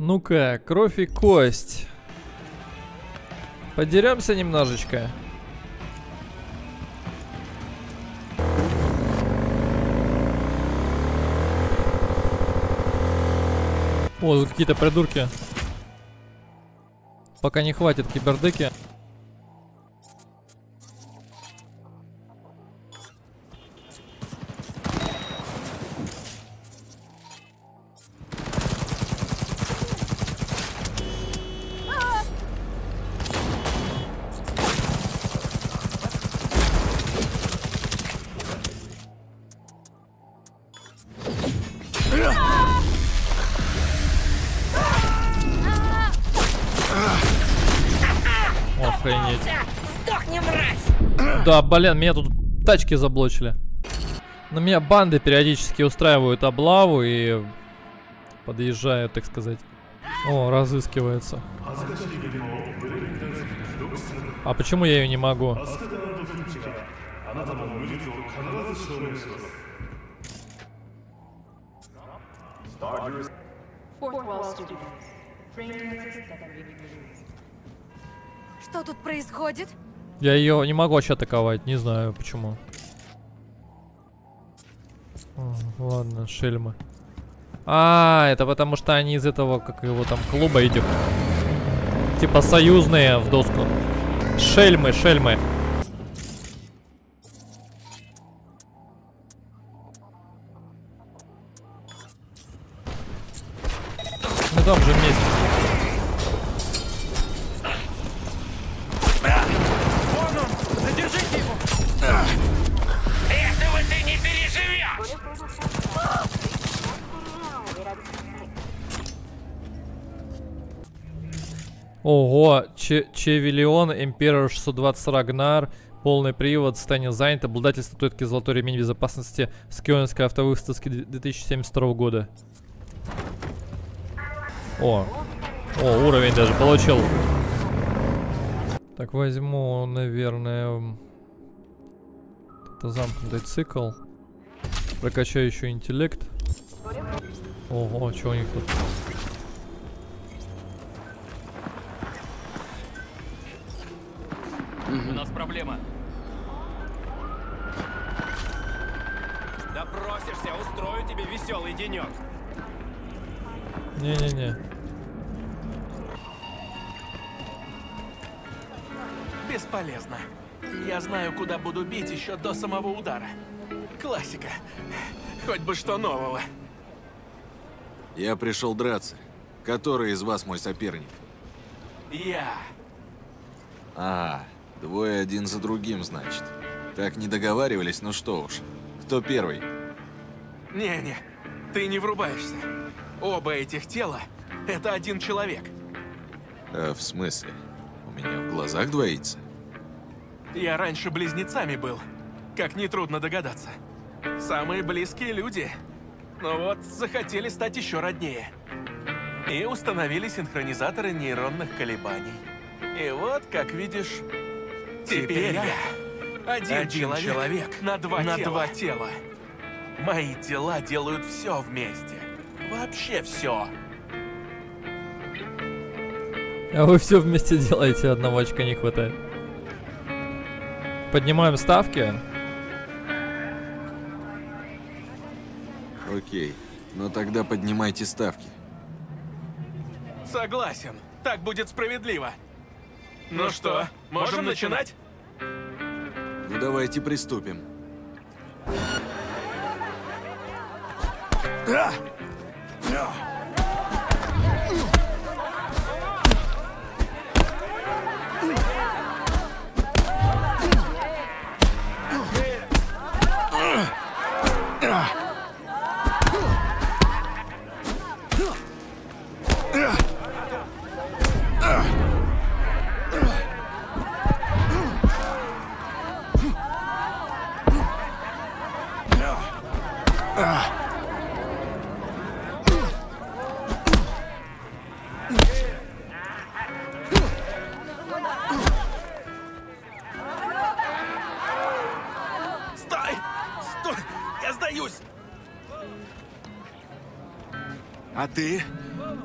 Ну-ка, кровь и кость. Подеремся немножечко. О, тут какие-то придурки. Пока не хватит кибердыки. Да, блин, меня тут тачки заблочили. На меня банды периодически устраивают облаву и подъезжают, так сказать. О, разыскивается. А почему я ее не могу? Что тут происходит? Я ее не могу вообще атаковать, не знаю почему. О, ладно, шельмы. А, это потому что они из этого, как его там, клуба идут. Типа союзные в доску. Шельмы, шельмы. Мы там же вместе. Ого, Чевелион, Эмперор 620 Рагнар, полный привод, состояние занято, обладатель статуэтки Золотой ремень безопасности с Кёльнской автовыставки 2072 года. О, уровень даже получил. Так, возьму, наверное, это замкнутый цикл. Прокачаю еще интеллект. Ого, что у них тут? У нас проблема. Допросишься, устрою тебе веселый денек. Не-не-не. Бесполезно. Я знаю, куда буду бить еще до самого удара. Классика. Хоть бы что нового. Я пришел драться. Который из вас мой соперник? Я. А. Двое один за другим, значит. Так не договаривались, ну что уж. Кто первый? Не-не, ты не врубаешься. Оба этих тела — это один человек. А в смысле? У меня в глазах двоится? Я раньше близнецами был, как нетрудно догадаться. Самые близкие люди. Но вот захотели стать еще роднее. И установили синхронизаторы нейронных колебаний. И вот, как видишь... Теперь я один человек на два тела. Мои дела делают все вместе. Вообще все. А вы все вместе делаете, одного очка не хватает. Поднимаем ставки. Окей, ну тогда поднимайте ставки. Согласен, так будет справедливо. Ну что, можем начинать? Ну давайте приступим.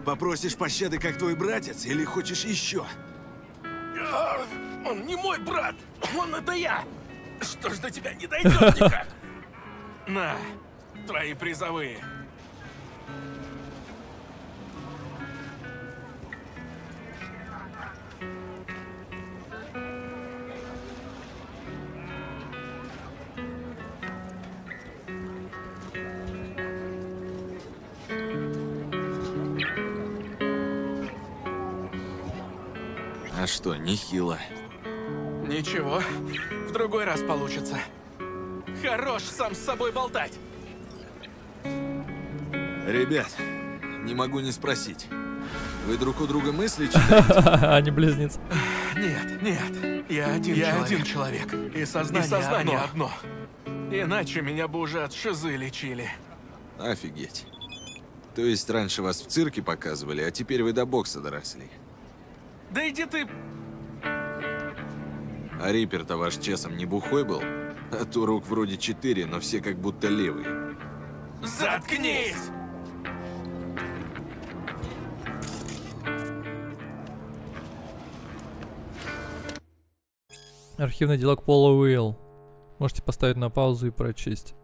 Попросишь пощады, как твой братец, или хочешь еще? Он не мой брат, он это я. Что ж до тебя не дойдет никак? На, твои призовые. А что, нехило? Ничего, в другой раз получится. Хорош сам с собой болтать. Ребят, не могу не спросить. Вы друг у друга мысли читаете? Они близнецы. Нет, нет. Я один человек. И сознание одно. Иначе меня бы уже от шизы лечили. Офигеть. То есть раньше вас в цирке показывали, а теперь вы до бокса доросли. Да иди ты! А Риппер-то ваш часом не бухой был? А то рук вроде 4, но все как будто левые. Заткнись! Архивный диалог Пола Уилл. Можете поставить на паузу и прочесть.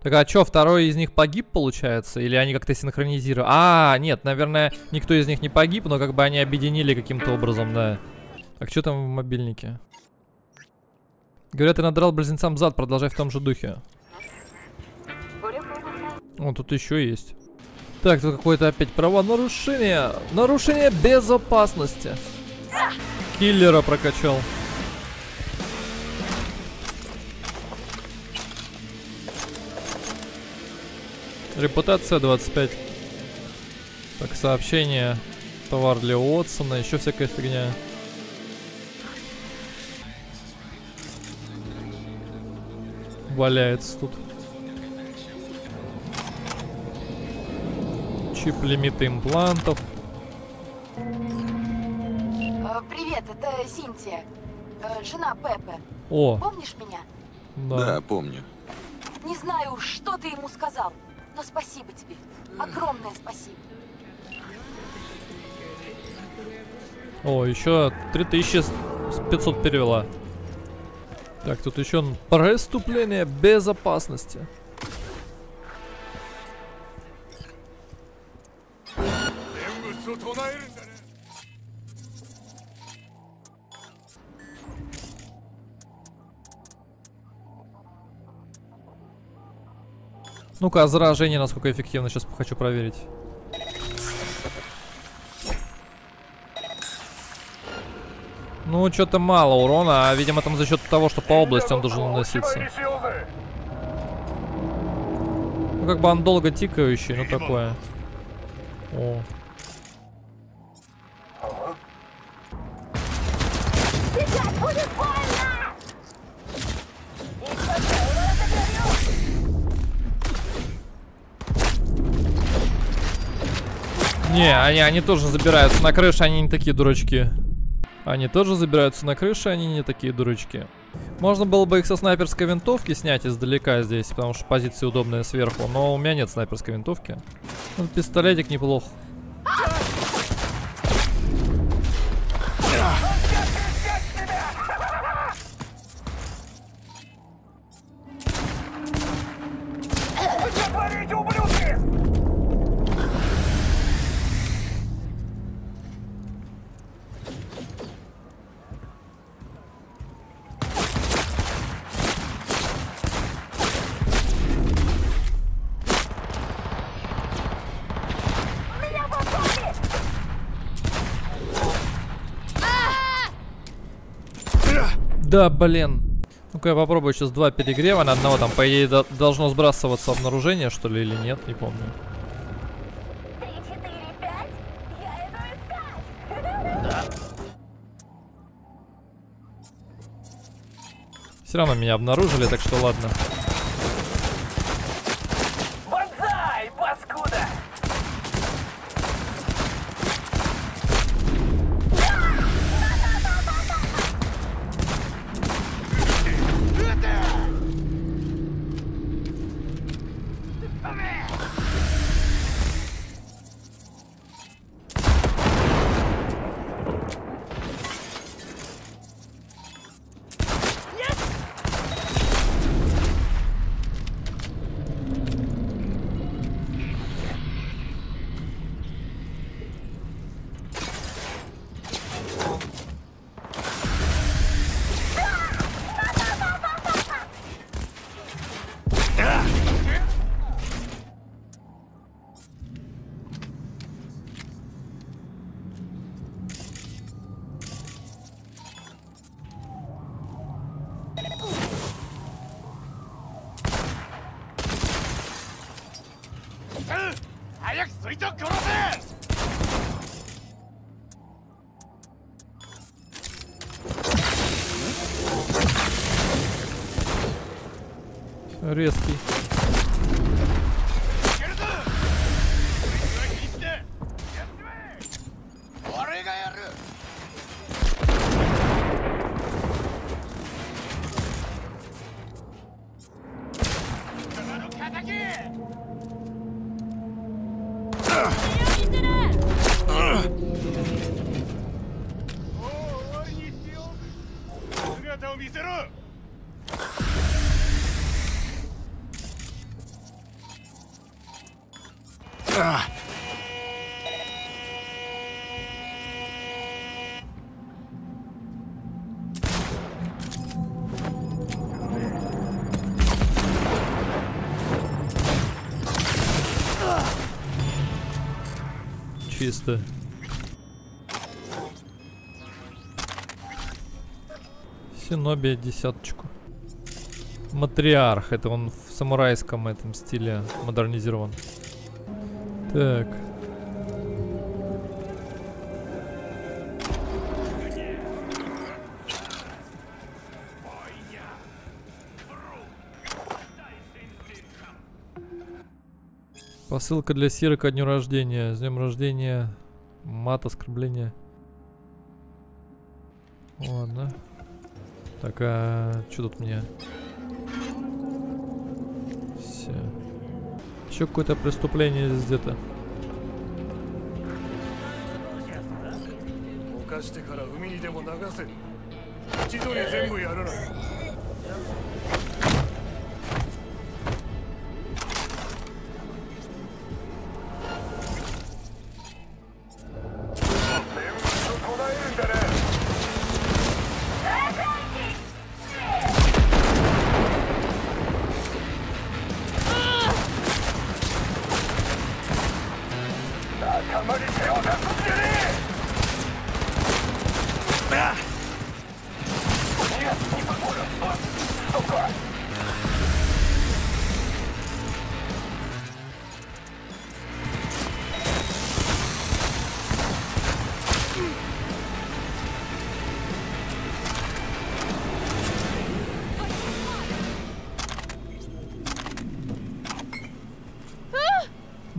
Так, а чё, второй из них погиб, получается? Или они как-то синхронизировали? А, нет, наверное, никто из них не погиб, но как бы они объединили каким-то образом, да. Так, что там в мобильнике? Говорят, ты надрал близнецам зад, продолжай в том же духе. О, тут еще есть. Так, тут какое-то опять правонарушение. Нарушение безопасности. Киллера прокачал. Репутация 25. Так, сообщение. Товар для Отсона, еще всякая фигня. Валяется тут. Чип, лимиты имплантов. Привет, это Синтия. Жена Пепе. О. Помнишь меня? Да. Да, помню. Не знаю, что ты ему сказал. Но спасибо тебе. Огромное спасибо. О, еще 3500 перевела. Так, тут еще преступление безопасности. Ну-ка, а заражение насколько эффективно, сейчас хочу проверить. Ну, что-то мало урона, а, видимо, там за счет того, что по области он должен наноситься. Ну, как бы он долго тикающий, ну, такое. О. Не, они тоже забираются на крыше, они не такие дурачки. Они тоже забираются на крыше, они не такие дурачки. Можно было бы их со снайперской винтовки снять издалека здесь, потому что позиция удобная сверху. Но у меня нет снайперской винтовки. Ну, пистолетик неплох. Да, блин. Ну-ка я попробую сейчас 2 перегрева на одного. Там, по идее, должно сбрасываться обнаружение, что ли, или нет, не помню. 3, 4, 5. Я иду искать. Все равно меня обнаружили, так что ладно. Бонзай, паскуда! Резкий. Чисто. Синобия десяточку. Матриарх. Это он в самурайском этом стиле модернизирован. Так. Посылка для Сиры ко дню рождения. С днем рождения. Мат, оскорбление. Ладно. Так, а что тут мне? Все. Еще какое-то преступление здесь где-то.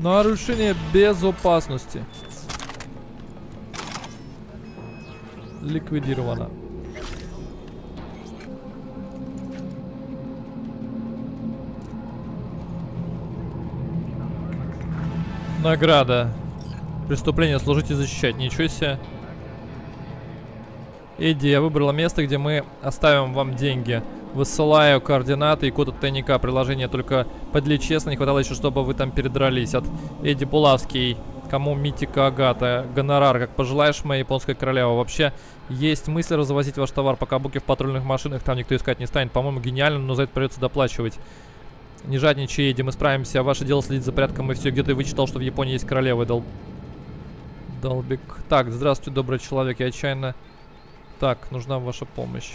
Нарушение безопасности. Ликвидировано. Награда. Преступление служить и защищать. Ничего себе. Эдди, я выбрала место, где мы оставим вам деньги. Высылаю координаты и код от тайника. Приложение только подли честно. Не хватало еще, чтобы вы там передрались. От Эди Булавский. Кому Митика Агата. Гонорар, как пожелаешь, моя японская королева. Вообще, есть мысль развозить ваш товар по кабуке в патрульных машинах. Там никто искать не станет. По-моему, гениально, но за это придется доплачивать. Не жадничай, Эдди, мы справимся. Ваше дело следить за порядком и все. Где ты вычитал, что в Японии есть королева? Долбик. Так, здравствуйте, добрый человек. Я отчаянно... Так, нужна ваша помощь.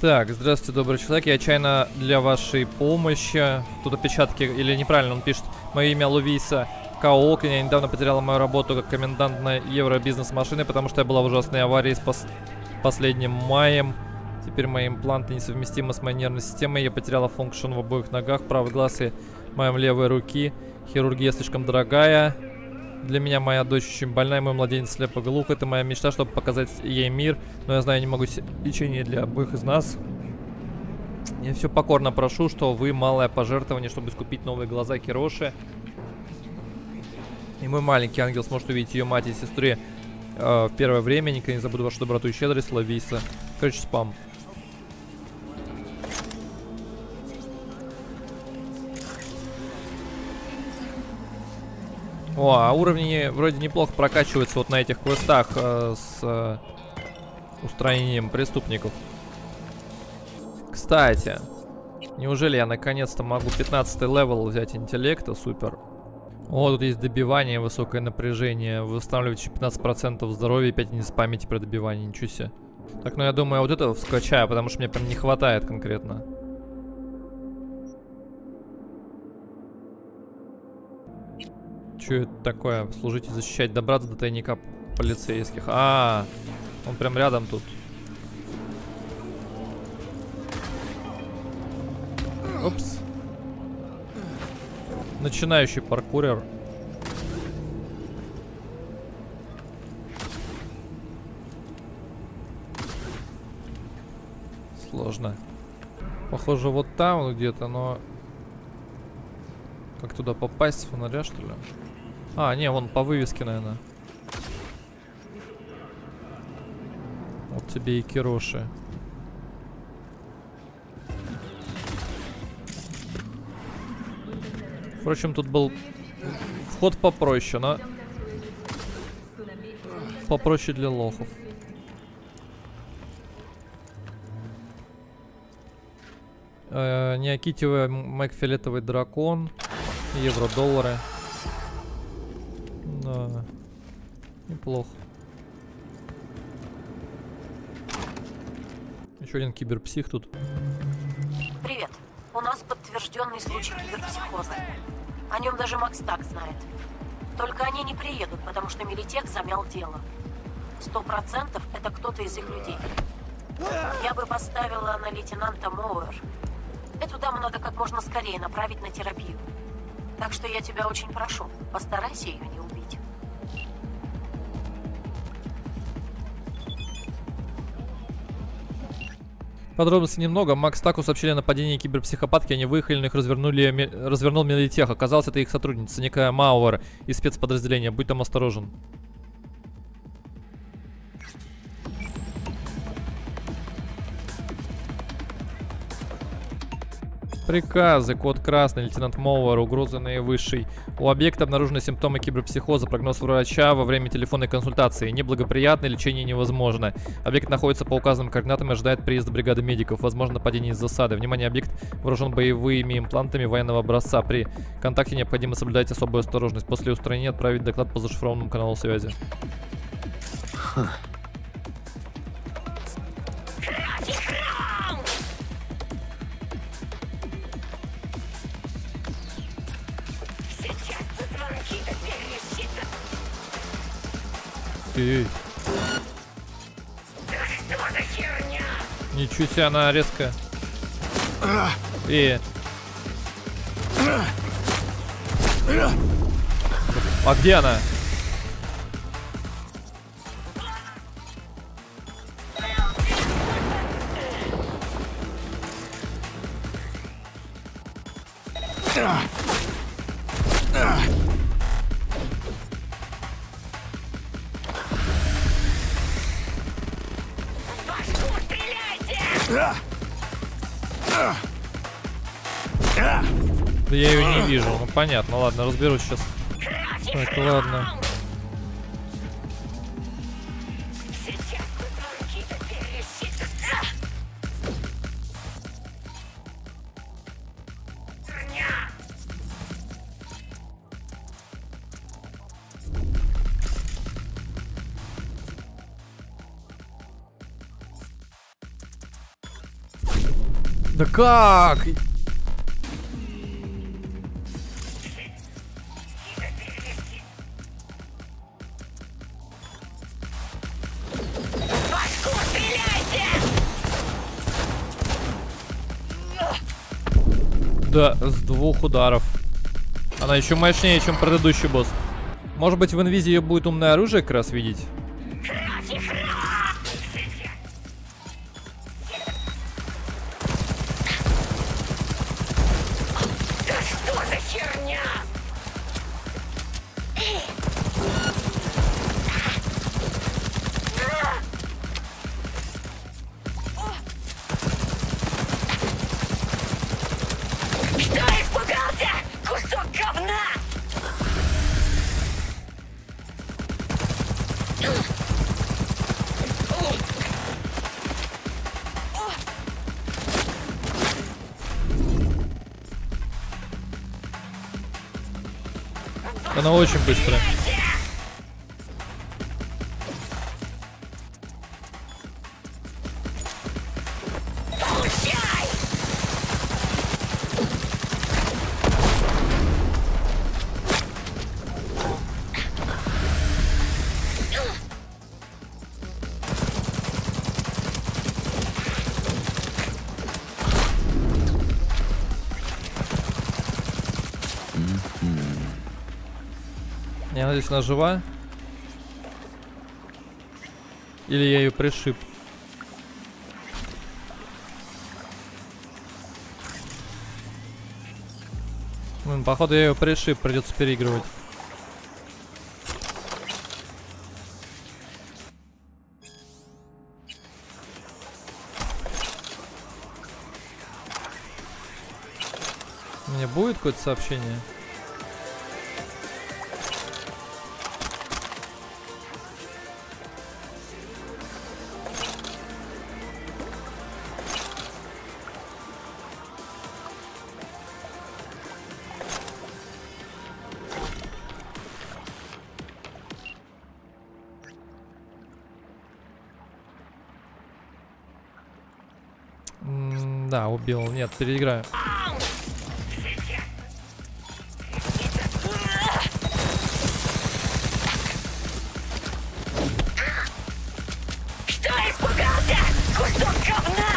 Так, здравствуйте, добрый человек. Я отчаянно для вашей помощи. Тут опечатки, или неправильно он пишет. Мое имя Лувиса Каокин. Я недавно потеряла мою работу как комендант на евробизнес-машины, потому что я была в ужасной аварии с последним маем. Теперь мои импланты несовместимы с моей нервной системой. Я потеряла функцию в обоих ногах, правый глаз и моем левой руки. Хирургия слишком дорогая. Для меня моя дочь очень больна, и мой младенец слепоглух. Это моя мечта, чтобы показать ей мир. Но я знаю, я не могу лечения для обоих из нас. Я все покорно прошу, что вы малое пожертвование, чтобы искупить новые глаза Кироши. И мой маленький ангел сможет увидеть ее мать и сестры в первое время. Никогда не забуду вашу доброту и щедрость, Лависа. Короче, спам. О, а уровни вроде неплохо прокачиваются вот на этих квестах с устранением преступников. Кстати, неужели я наконец-то могу 15 левел взять интеллекта? Супер. О, тут есть добивание, высокое напряжение. Вы восстанавливаете 15% здоровья и 5 единиц памяти при добивании. Ничего себе. Так, ну я думаю, вот это вскачаю, потому что мне прям не хватает конкретно. Че это такое? Служить и защищать. Добраться до тайника полицейских. Он прям рядом тут. Опс. Начинающий паркурер. Сложно. Похоже, вот там он где-то, но... Как туда попасть? С фонаря, что ли? Не, вон по вывеске, наверное. Вот тебе и Кироши. Впрочем, тут был вход попроще, но... Попроще для лохов. Неокитевый Макфилетовый дракон. Евро-доллары. Да. Неплохо. Еще один киберпсих тут. Привет. У нас подтвержденный случай киберпсихоза. О нем даже Макс так знает. Только они не приедут, потому что Милитех замял дело. 100% это кто-то из их людей. Я бы поставила на лейтенанта Мауэр. Эту даму надо как можно скорее направить на терапию. Так что я тебя очень прошу, постарайся ее не убить. Подробностей немного. Макс Таку сообщили о нападении киберпсихопатки. Они выехали, но их развернул Милитех. Оказалось, это их сотрудница, некая Мауэр из спецподразделения. Будь там осторожен. Приказы. Код красный. Лейтенант Мауэр. Угрозы наивысшей. У объекта обнаружены симптомы киберпсихоза. Прогноз врача во время телефонной консультации. Неблагоприятно. Лечение невозможно. Объект находится по указанным координатам и ожидает приезда бригады медиков. Возможно нападение из засады. Внимание, объект вооружен боевыми имплантами военного образца. При контакте необходимо соблюдать особую осторожность. После устранения отправить доклад по зашифрованному каналу связи. Ничего себе, она резко. А где она? Я ее не вижу. Ну понятно, ладно, разберусь сейчас. Так, ладно. Да как? Да, с двух ударов. Она еще мощнее, чем предыдущий босс. Может быть, в инвизе ее будет умное оружие как раз видеть? Она очень быстро. Я надеюсь, она жива. Или я ее пришиб. Блин, походу я ее пришиб, придется переигрывать. У меня будет какое-то сообщение? Да, убил. Нет, переиграю. Что испугался? Кусок говна!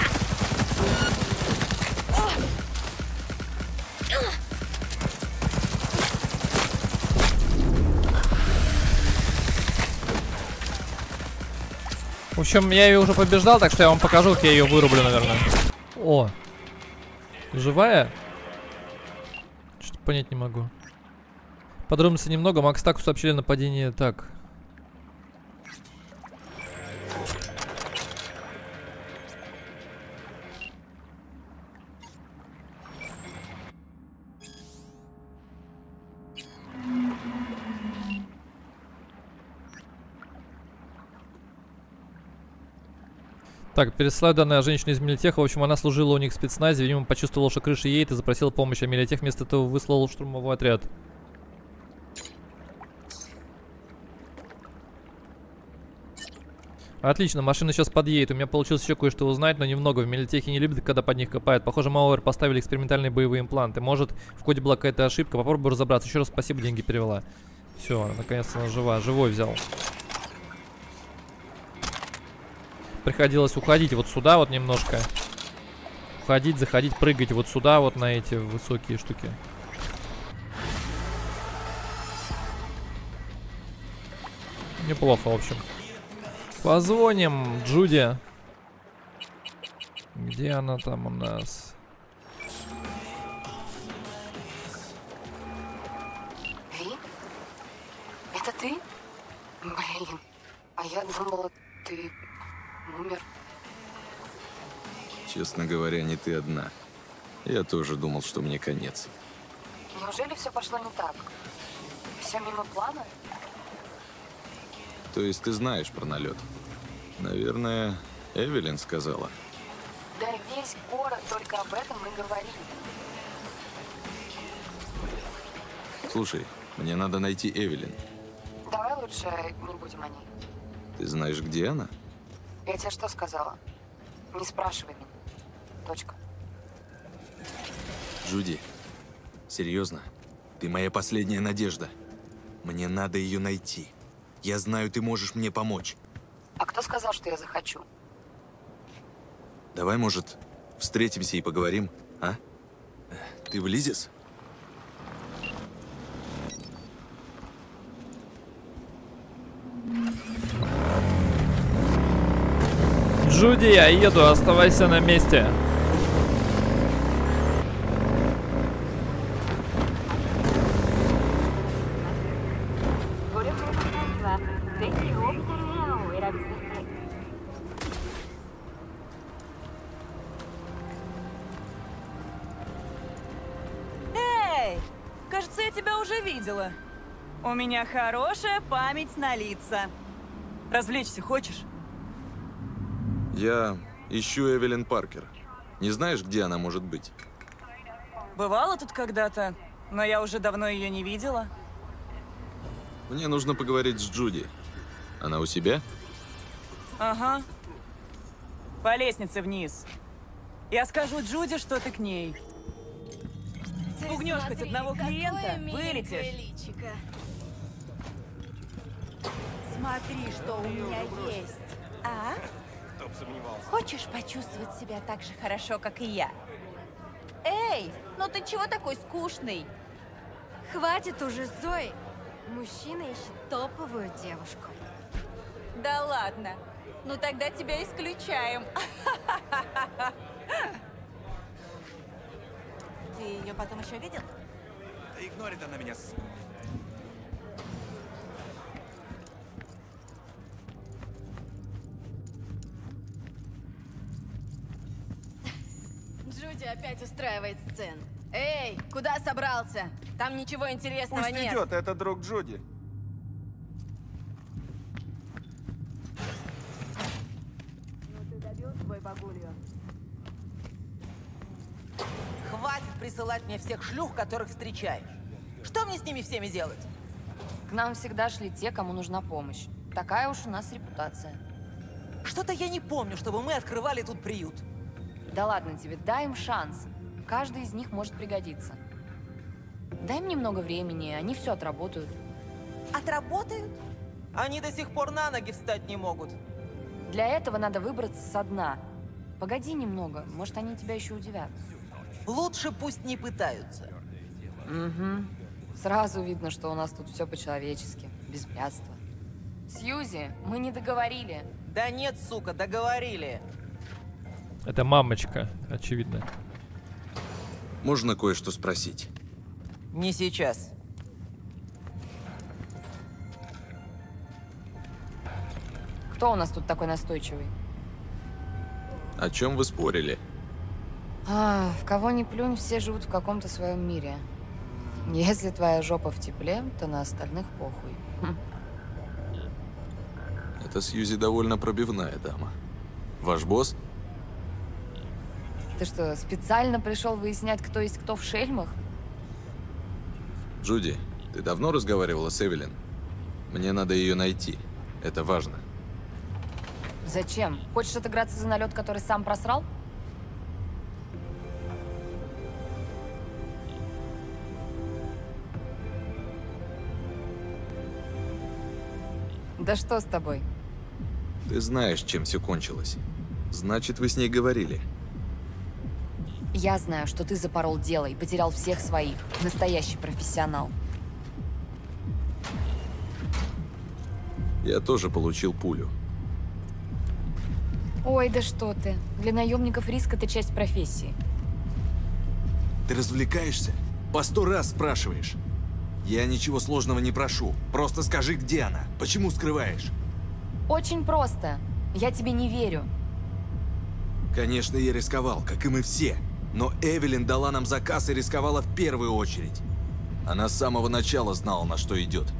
В общем, я ее уже побеждал, так что я вам покажу, как я ее вырублю, наверное. О, живая? Что-то понять не могу. Подробности немного. Макс Таку сообщили нападение. Так. Так, переслаю данные о женщине из Милитеха. В общем, она служила у них в спецназе. Видимо, почувствовала, что крыша едет и запросила помощь. А Милитех вместо этого выслал штурмовой отряд. Отлично, машина сейчас подъедет. У меня получилось еще кое-что узнать, но немного. В Милитехе не любят, когда под них копают. Похоже, Мауэр поставили экспериментальные боевые импланты. Может, в коде была какая-то ошибка. Попробую разобраться. Еще раз спасибо, деньги перевела. Все, наконец-то она жива. Живой взял. Приходилось уходить вот сюда вот немножко. Уходить, заходить, прыгать вот сюда вот на эти высокие штуки. Неплохо, в общем. Позвоним Джуди. Где она там у нас? Ви? Это ты? Блин, а я думала, ты... умер. Честно говоря, не ты одна. Я тоже думал, что мне конец. Неужели все пошло не так? Все мимо плана? То есть ты знаешь про налет? Наверное, Эвелин сказала. Да весь город только об этом и говорит. Слушай, мне надо найти Эвелин. Давай лучше не будем о ней. Ты знаешь, где она? Я тебе что сказала? Не спрашивай меня. Точка. Джуди, серьезно? Ты моя последняя надежда. Мне надо ее найти. Я знаю, ты можешь мне помочь. А кто сказал, что я захочу? Давай, может, встретимся и поговорим, а? Ты влезешь? Джуди, я еду, оставайся на месте. Эй, кажется, я тебя уже видела. У меня хорошая память на лица. Развлечься хочешь? Я ищу Эвелин Паркер. Не знаешь, где она может быть? Бывала тут когда-то, но я уже давно ее не видела. Мне нужно поговорить с Джуди. Она у себя? Ага. По лестнице вниз. Я скажу Джуди, что ты к ней. Спугнешь хоть одного клиента, вылетишь. Смотри, что у меня есть. А? Хочешь почувствовать себя так же хорошо, как и я? Эй, ну ты чего такой скучный? Хватит уже, Зои. Мужчина ищет топовую девушку. Да ладно. Ну тогда тебя исключаем. Ты ее потом еще видел? Да игнорит она меня. Джуди опять устраивает сцену. Эй, куда собрался? Там ничего интересного нет. Пусть идет, это друг Джуди. Ну ты добил свой багулью. Хватит присылать мне всех шлюх, которых встречаешь. Что мне с ними всеми делать? К нам всегда шли те, кому нужна помощь. Такая уж у нас репутация. Что-то я не помню, чтобы мы открывали тут приют. Да ладно тебе, дай им шанс. Каждый из них может пригодиться. Дай им немного времени, они все отработают. Отработают? Они до сих пор на ноги встать не могут. Для этого надо выбраться со дна. Погоди немного, может, они тебя еще удивят. Лучше пусть не пытаются. Угу. Сразу видно, что у нас тут все по-человечески, без блядства. Сьюзи, мы не договорили. Да нет, сука, договорили. Это мамочка, очевидно. Можно кое-что спросить? Не сейчас. Кто у нас тут такой настойчивый? О чем вы спорили? А, в кого ни плюнь, все живут в каком-то своем мире. Если твоя жопа в тепле, то на остальных похуй. Это Сьюзи довольно пробивная дама. Ваш босс? Ты что, специально пришел выяснять, кто есть кто в Шельмах? Джуди, ты давно разговаривала с Эвелин? Мне надо ее найти. Это важно. Зачем? Хочешь отыграться за налет, который сам просрал? Да что с тобой? Ты знаешь, чем все кончилось. Значит, вы с ней говорили. Я знаю, что ты запорол дело и потерял всех своих. Настоящий профессионал. Я тоже получил пулю. Ой, да что ты. Для наемников риск – это часть профессии. Ты развлекаешься? По 100 раз спрашиваешь. Я ничего сложного не прошу. Просто скажи, где она. Почему скрываешь? Очень просто. Я тебе не верю. Конечно, я рисковал, как и мы все. Но Эвелин дала нам заказ и рисковала в первую очередь. Она с самого начала знала, на что идет.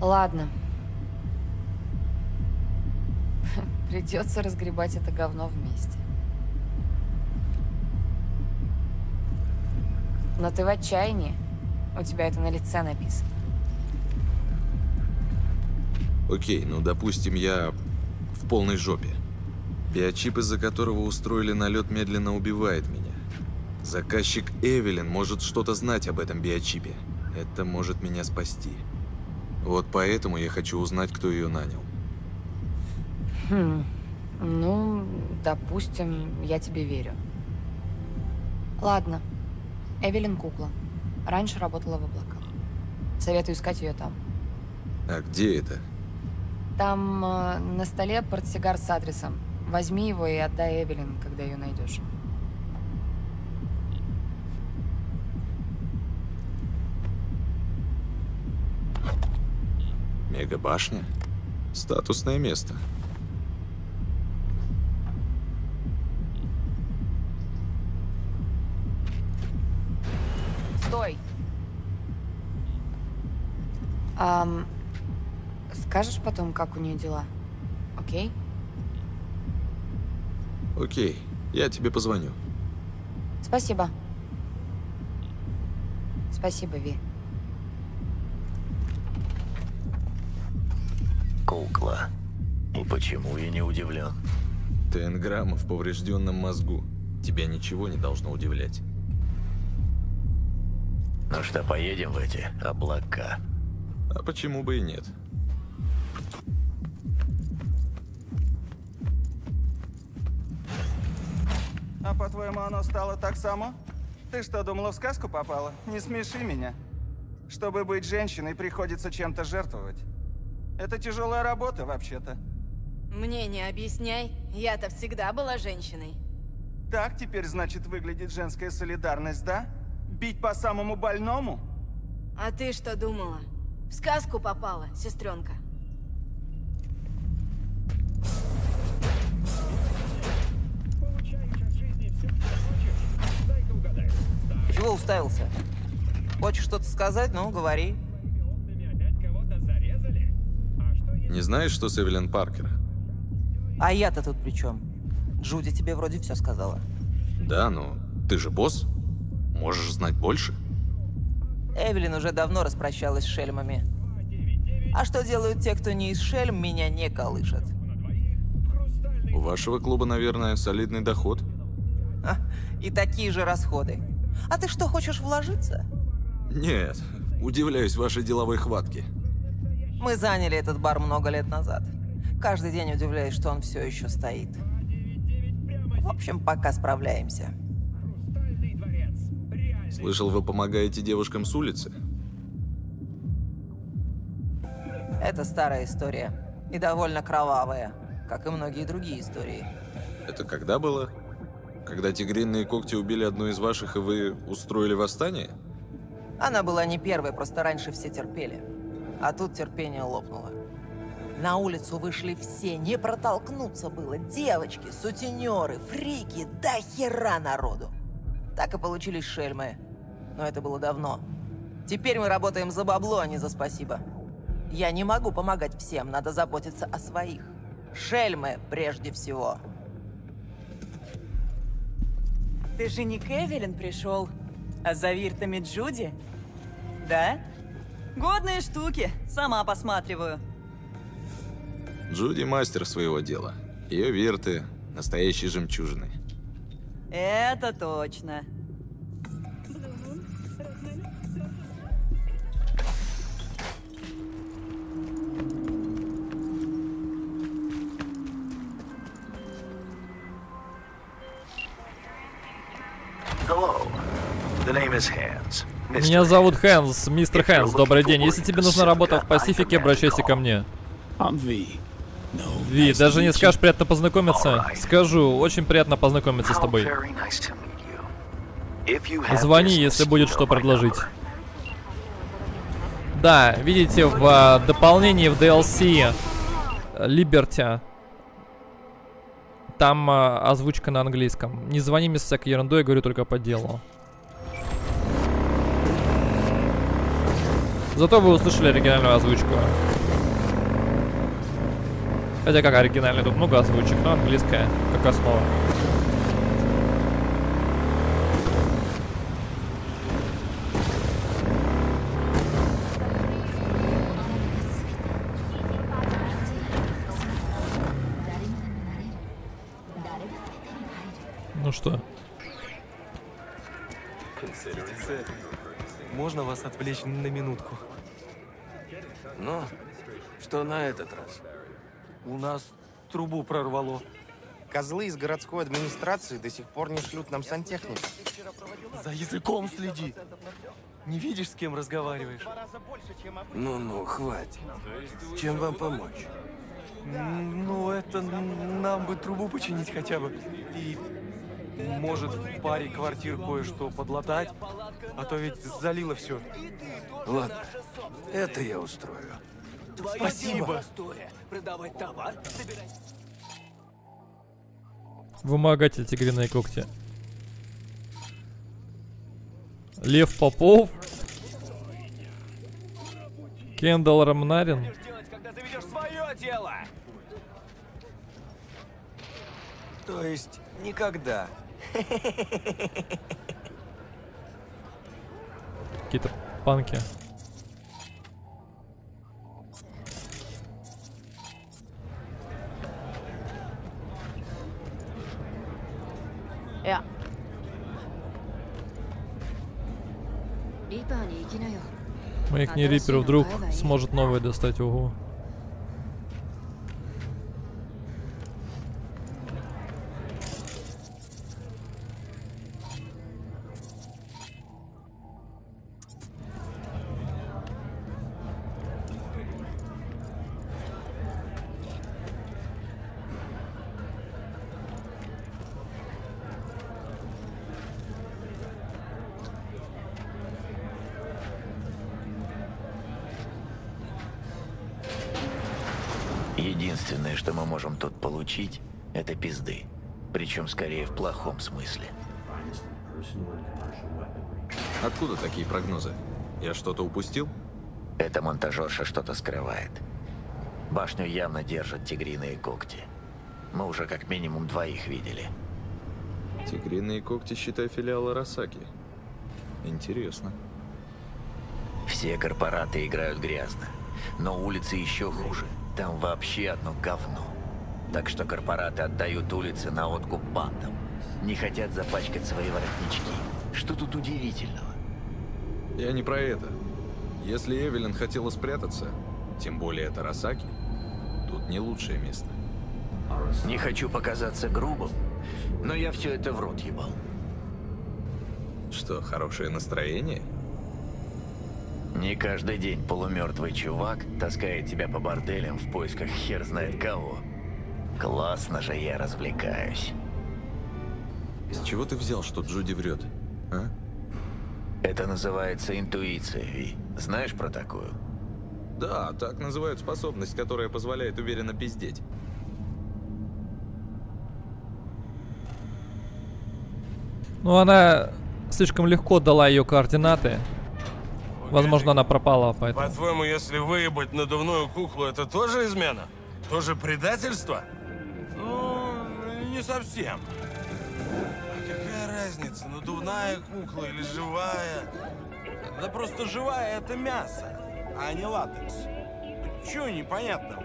Ладно. Придется разгребать это говно вместе. Но ты в отчаянии. У тебя это на лице написано. Окей, ну допустим, я в полной жопе. Биочип, из-за которого устроили налет, медленно убивает меня. Заказчик Эвелин может что-то знать об этом биочипе. Это может меня спасти. Вот поэтому я хочу узнать, кто ее нанял. Хм. Ну, допустим, я тебе верю. Ладно. Эвелин кукла. Раньше работала в облаках. Советую искать ее там. А где это? Там на столе портсигар с адресом. Возьми его и отдай Эвелин, когда ее найдешь. Мегабашня? Статусное место. Стой! Скажешь потом, как у нее дела? Окей? Окей, я тебе позвоню. Спасибо. Спасибо, Ви. Кукла. И почему я не удивлен? Ты энграмма в поврежденном мозгу. Тебя ничего не должно удивлять. Ну что, поедем в эти облака? А почему бы и нет? А по-твоему, оно стало так само? Ты что, думала, в сказку попала? Не смеши меня. Чтобы быть женщиной, приходится чем-то жертвовать. Это тяжелая работа, вообще-то. Мне не объясняй, я-то всегда была женщиной. Так теперь, значит, выглядит женская солидарность, да? Бить по самому больному? А ты что думала? В сказку попала, сестренка. Чего уставился? Хочешь что-то сказать? Ну, говори. Не знаешь, что с Эвелин Паркер? А я-то тут при чем? Джуди тебе вроде все сказала. Да, но ты же босс. Можешь знать больше. Эвелин уже давно распрощалась с шельмами. А что делают те, кто не из шельм, меня не колышет. У вашего клуба, наверное, солидный доход. А, и такие же расходы. А ты что, хочешь вложиться? Нет, удивляюсь вашей деловой хватке. Мы заняли этот бар много лет назад. Каждый день удивляюсь, что он все еще стоит. В общем, пока справляемся. Слышал, вы помогаете девушкам с улицы? Это старая история. И довольно кровавая, как и многие другие истории. Это когда было? Когда тигриные когти убили одну из ваших, и вы устроили восстание? Она была не первой, просто раньше все терпели. А тут терпение лопнуло. На улицу вышли все, не протолкнуться было. Девочки, сутенеры, фрики, да хера народу. Так и получились шельмы. Но это было давно. Теперь мы работаем за бабло, а не за спасибо. Я не могу помогать всем, надо заботиться о своих. Шельмы прежде всего. Ты же не к Эвелин пришел, а за виртами Джуди? Да? Годные штуки, сама посматриваю. Джуди мастер своего дела. Ее вирты – настоящие жемчужины. Это точно. Меня зовут Хэнс, мистер Хэнс, добрый день. Если тебе нужна работа в Пасифике, обращайся ко мне. Ви, даже не скажешь приятно познакомиться? Скажу, очень приятно познакомиться с тобой. Звони, если будет что предложить. Да, видите, в дополнении, в DLC Liberty, там озвучка на английском. Не звони мне с всякой ерундой, я говорю только по делу. Зато вы услышали оригинальную озвучку. Хотя как оригинальная, тут много озвучек, но английская, как основа. Ну что? Можно вас отвлечь на минутку? Ну, что на этот раз? У нас трубу прорвало. Козлы из городской администрации до сих пор не шлют нам сантехнику. За языком следи. Не видишь, с кем разговариваешь? Ну-ну, хватит. Чем вам помочь? Ну, это нам бы трубу починить хотя бы. И... может, в паре квартир кое-что подлатать, а то ведь залило все. Ладно, это я устрою. Спасибо. Вымогатель тигриные когти. Лев Попов. Кендалл Рамнарин. То есть никогда. Какие-то панки. Моих не Риппер вдруг сможет новые достать, ого. Единственное, что мы можем тут получить, это пизды. Причем скорее в плохом смысле. Откуда такие прогнозы? Я что-то упустил? Эта монтажерша что-то скрывает. Башню явно держат тигриные когти. Мы уже как минимум двоих видели. Тигриные когти, считай, филиал Арасаки. Интересно. Все корпораты играют грязно. Но улицы еще хуже. Там вообще одно говно. Так что корпораты отдают улицы на откуп бандам. Не хотят запачкать свои воротнички. Что тут удивительного? Я не про это. Если Эвелин хотела спрятаться, тем более это Арасаки, тут не лучшее место. Не хочу показаться грубым, но я все это в рот ебал. Что, хорошее настроение? Не каждый день полумертвый чувак таскает тебя по борделям в поисках хер знает кого. Классно же я развлекаюсь. С чего ты взял, что Джуди врет? А? Это называется интуиция, Ви. Знаешь про такую? Да, так называют способность, которая позволяет уверенно пиздеть. Ну, она слишком легко дала ее координаты. Возможно, она пропала, поэтому... По-твоему, если выебать надувную куклу, это тоже измена? Тоже предательство? Ну, не совсем. А какая разница, надувная кукла или живая? Да просто живая — это мясо, а не латекс. Чего непонятного?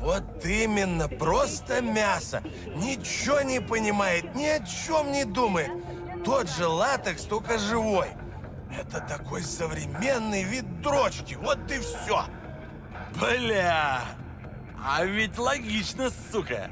Вот именно, просто мясо. Ничего не понимает, ни о чем не думает. Тот же латекс, только живой. Это такой современный вид дрочки, вот и все. Бля, а ведь логично, сука.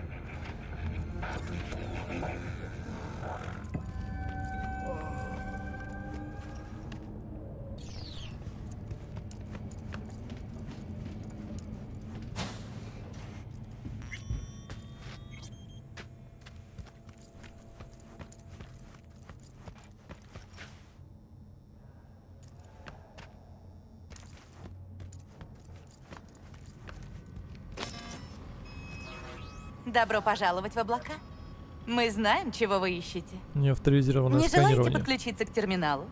Добро пожаловать в облака. Мы знаем, чего вы ищете. Неавторизированное сканирование. Не желаете подключиться к терминалу?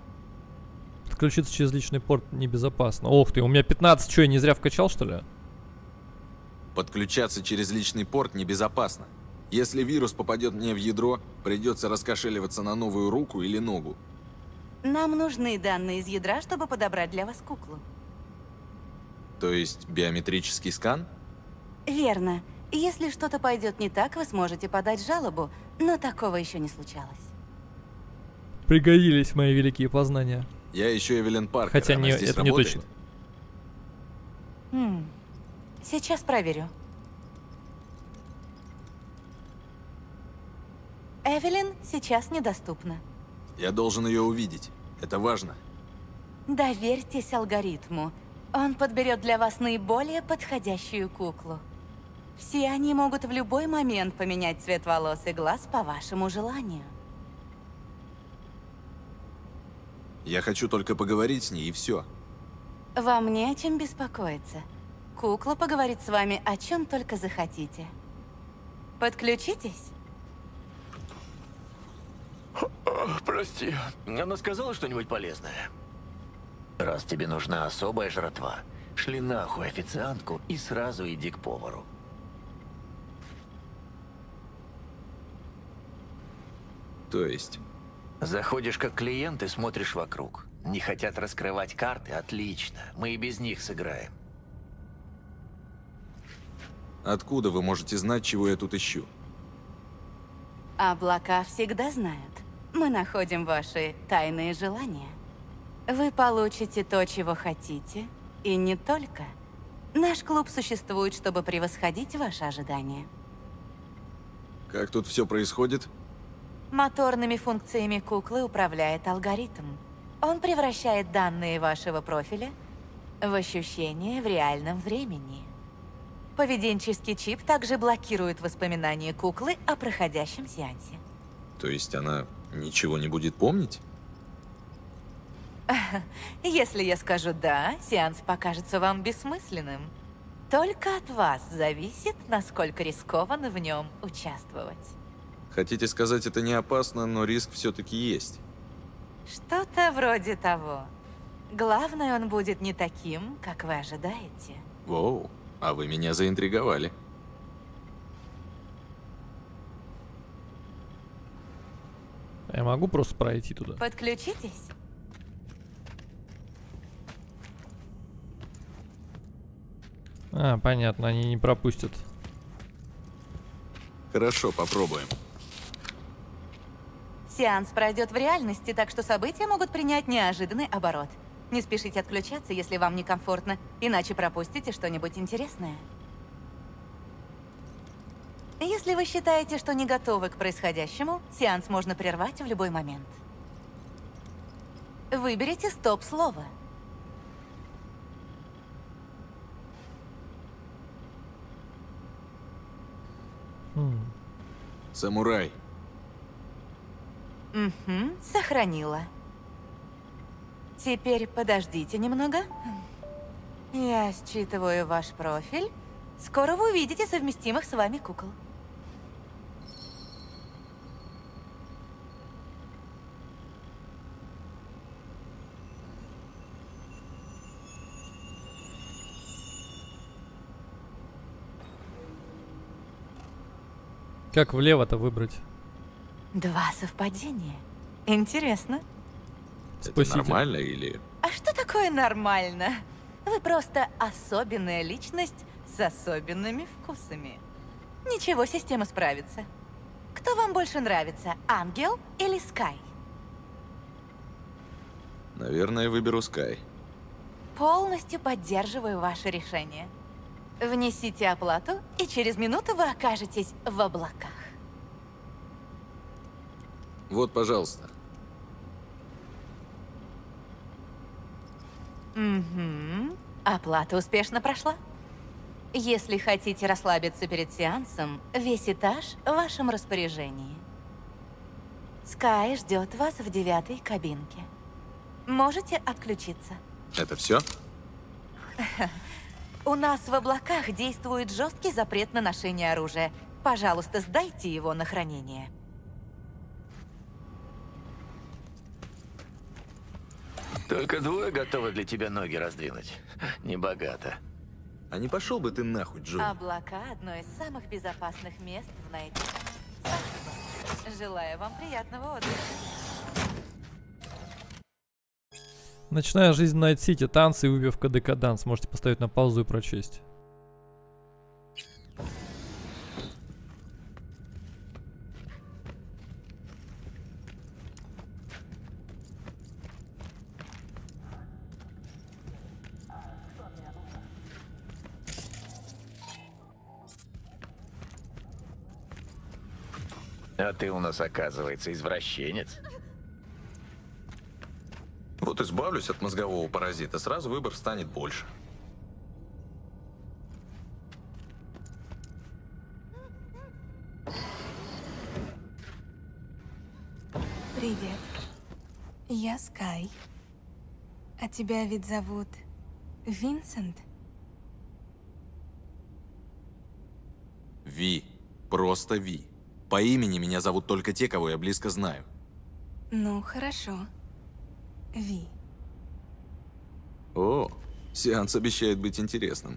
Подключиться через личный порт небезопасно. Ох ты, у меня 15, что я не зря вкачал, что ли? Подключаться через личный порт небезопасно. Если вирус попадет мне в ядро, придется раскошеливаться на новую руку или ногу. Нам нужны данные из ядра, чтобы подобрать для вас куклу. То есть биометрический скан? Верно. Если что-то пойдет не так, вы сможете подать жалобу, но такого еще не случалось. Пригодились мои великие познания. Я еще Эвелин Паркер. Хотя не, это работает? Не точно. Сейчас проверю. Эвелин сейчас недоступна. Я должен ее увидеть. Это важно. Доверьтесь алгоритму. Он подберет для вас наиболее подходящую куклу. Все они могут в любой момент поменять цвет волос и глаз по вашему желанию. Я хочу только поговорить с ней, и все. Вам не о чем беспокоиться. Кукла поговорит с вами о чем только захотите. Подключитесь? Прости, она сказала что-нибудь полезное? Раз тебе нужна особая жратва, шли нахуй официантку и сразу иди к повару. То есть? Заходишь как клиент и смотришь вокруг. Не хотят раскрывать карты? Отлично. Мы и без них сыграем. Откуда вы можете знать, чего я тут ищу? Облака всегда знают. Мы находим ваши тайные желания. Вы получите то, чего хотите, и не только. Наш клуб существует, чтобы превосходить ваши ожидания. Как тут все происходит? Моторными функциями куклы управляет алгоритм. Он превращает данные вашего профиля в ощущения в реальном времени. Поведенческий чип также блокирует воспоминания куклы о проходящем сеансе. То есть она ничего не будет помнить? Если я скажу «да», сеанс покажется вам бессмысленным. Только от вас зависит, насколько рискованно в нем участвовать. Хотите сказать, это не опасно, но риск все-таки есть? Что-то вроде того. Главное, он будет не таким, как вы ожидаете. Воу, а вы меня заинтриговали. Я могу просто пройти туда? Подключитесь. А, понятно, они не пропустят. Хорошо, попробуем. Сеанс пройдет в реальности, так что события могут принять неожиданный оборот. Не спешите отключаться, если вам некомфортно, иначе пропустите что-нибудь интересное. Если вы считаете, что не готовы к происходящему, сеанс можно прервать в любой момент. Выберите стоп-слово. Самурай. Угу, сохранила. Теперь подождите немного. Я считываю ваш профиль. Скоро вы увидите совместимых с вами кукол. Как влево-то выбрать? Два совпадения. Интересно. Это нормально или... А что такое нормально? Вы просто особенная личность с особенными вкусами. Ничего, система справится. Кто вам больше нравится, Ангел или Скай? Наверное, выберу Скай. Полностью поддерживаю ваше решение. Внесите оплату, и через минуту вы окажетесь в облаках. Вот, пожалуйста. Угу. Оплата успешно прошла. Если хотите расслабиться перед сеансом, весь этаж в вашем распоряжении. Скай ждет вас в 9-й кабинке. Можете отключиться. Это все? У нас в облаках действует жесткий запрет на ношение оружия. Пожалуйста, сдайте его на хранение. Только двое готовы для тебя ноги раздвинуть. Небогато. А не пошел бы ты нахуй, Джуди? Облака – одно из самых безопасных мест в Найт-Сити. Спасибо. Желаю вам приятного отдыха. Ночная жизнь в Найт-Сити. Танцы и выбивка декаданс. Можете поставить на паузу и прочесть. А ты у нас, оказывается, извращенец. Вот избавлюсь от мозгового паразита, сразу выбор станет больше. Привет. Я Скай. А тебя ведь зовут Винсент? Ви. Просто Ви. По имени меня зовут только те, кого я близко знаю. Ну, хорошо. Ви. О, сеанс обещает быть интересным.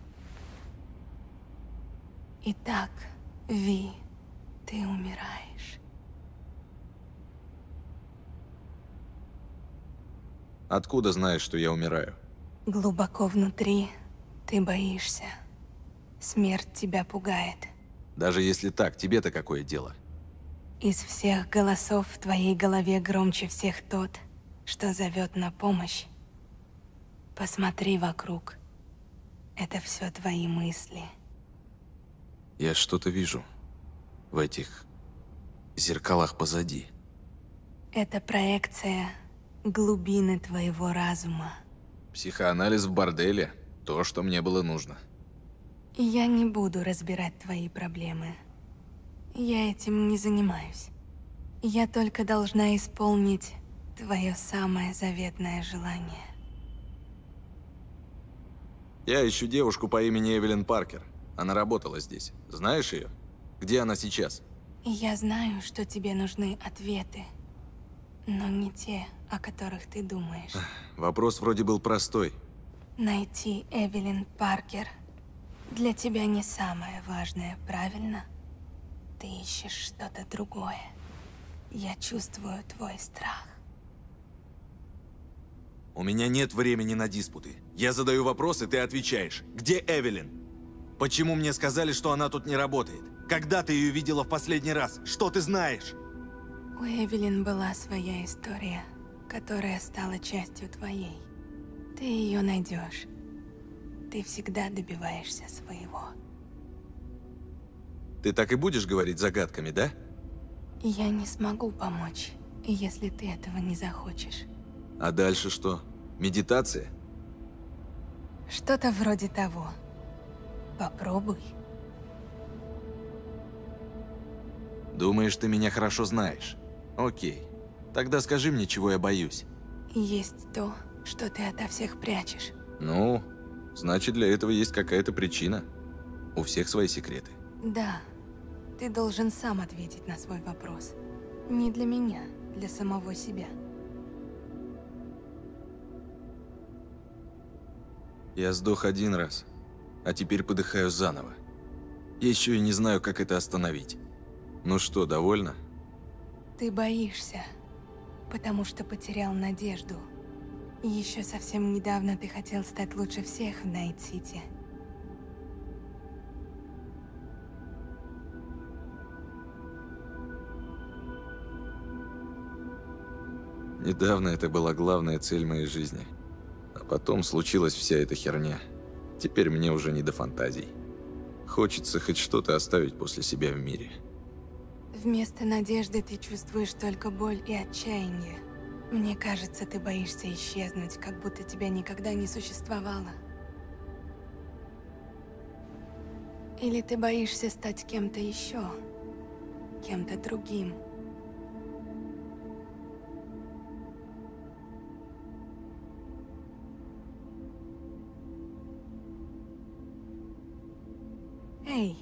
Итак, Ви, ты умираешь. Откуда знаешь, что я умираю? Глубоко внутри ты боишься. Смерть тебя пугает. Даже если так, тебе-то какое дело? Из всех голосов в твоей голове громче всех тот, что зовет на помощь. Посмотри вокруг. Это все твои мысли. Я что-то вижу в этих зеркалах позади. Это проекция глубины твоего разума. Психоанализ в борделе – то, что мне было нужно. Я не буду разбирать твои проблемы. Я этим не занимаюсь. Я только должна исполнить твое самое заветное желание. Я ищу девушку по имени Эвелин Паркер. Она работала здесь. Знаешь ее? Где она сейчас? Я знаю, что тебе нужны ответы, но не те, о которых ты думаешь. Вопрос вроде был простой. Найти Эвелин Паркер для тебя не самое важное, правильно? Ты ищешь что-то другое. Я чувствую твой страх. У меня нет времени на диспуты. Я задаю вопрос, и ты отвечаешь. Где Эвелин? Почему мне сказали, что она тут не работает? Когда ты ее видела в последний раз? Что ты знаешь? У Эвелин была своя история, которая стала частью твоей. Ты ее найдешь. Ты всегда добиваешься своего. Ты так и будешь говорить загадками, да? Я не смогу помочь, если ты этого не захочешь. А дальше что? Медитация? Что-то вроде того. Попробуй. Думаешь, ты меня хорошо знаешь? Окей. Тогда скажи мне, чего я боюсь. Есть то, что ты ото всех прячешь. Ну, значит, для этого есть какая-то причина. У всех свои секреты. Да. Ты должен сам ответить на свой вопрос. Не для меня, для самого себя. Я сдох один раз, а теперь подыхаю заново. Я еще и не знаю, как это остановить. Ну что, довольна? Ты боишься, потому что потерял надежду. Еще совсем недавно ты хотел стать лучше всех в Найт-Сити. Недавно это была главная цель моей жизни. А потом случилась вся эта херня. Теперь мне уже не до фантазий. Хочется хоть что-то оставить после себя в мире. Вместо надежды ты чувствуешь только боль и отчаяние. Мне кажется, ты боишься исчезнуть, как будто тебя никогда не существовало. Или ты боишься стать кем-то еще, кем-то другим. Эй,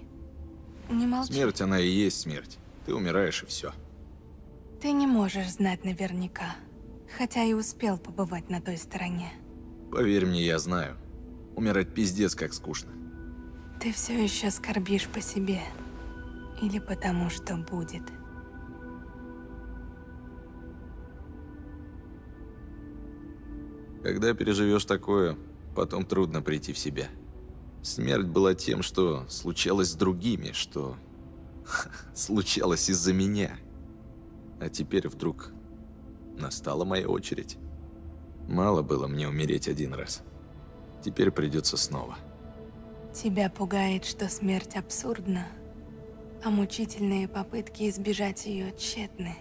не молчи. Смерть, она и есть смерть. Ты умираешь, и все. Ты не можешь знать наверняка, хотя и успел побывать на той стороне. Поверь мне, я знаю. Умирать пиздец как скучно. Ты все еще скорбишь по себе. Или потому, что будет. Когда переживешь такое, потом трудно прийти в себя. Смерть была тем, что случалось с другими, что случалось из-за меня. А теперь вдруг настала моя очередь. Мало было мне умереть один раз. Теперь придется снова. Тебя пугает, что смерть абсурдна, а мучительные попытки избежать ее тщетны.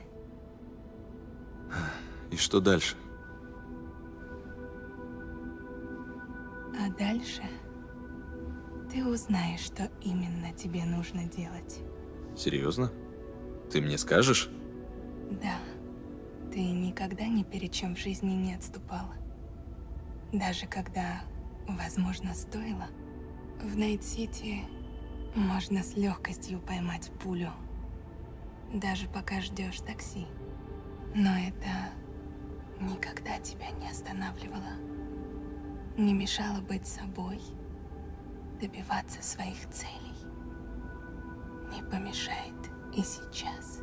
И что дальше? А дальше... Ты узнаешь, что именно тебе нужно делать. Серьезно? Ты мне скажешь? Да. Ты никогда ни перед чем в жизни не отступала. Даже когда, возможно, стоило. В Найт-Сити можно с легкостью поймать пулю. Даже пока ждешь такси. Но это никогда тебя не останавливало. Не мешало быть собой. Добиваться своих целей не помешает и сейчас.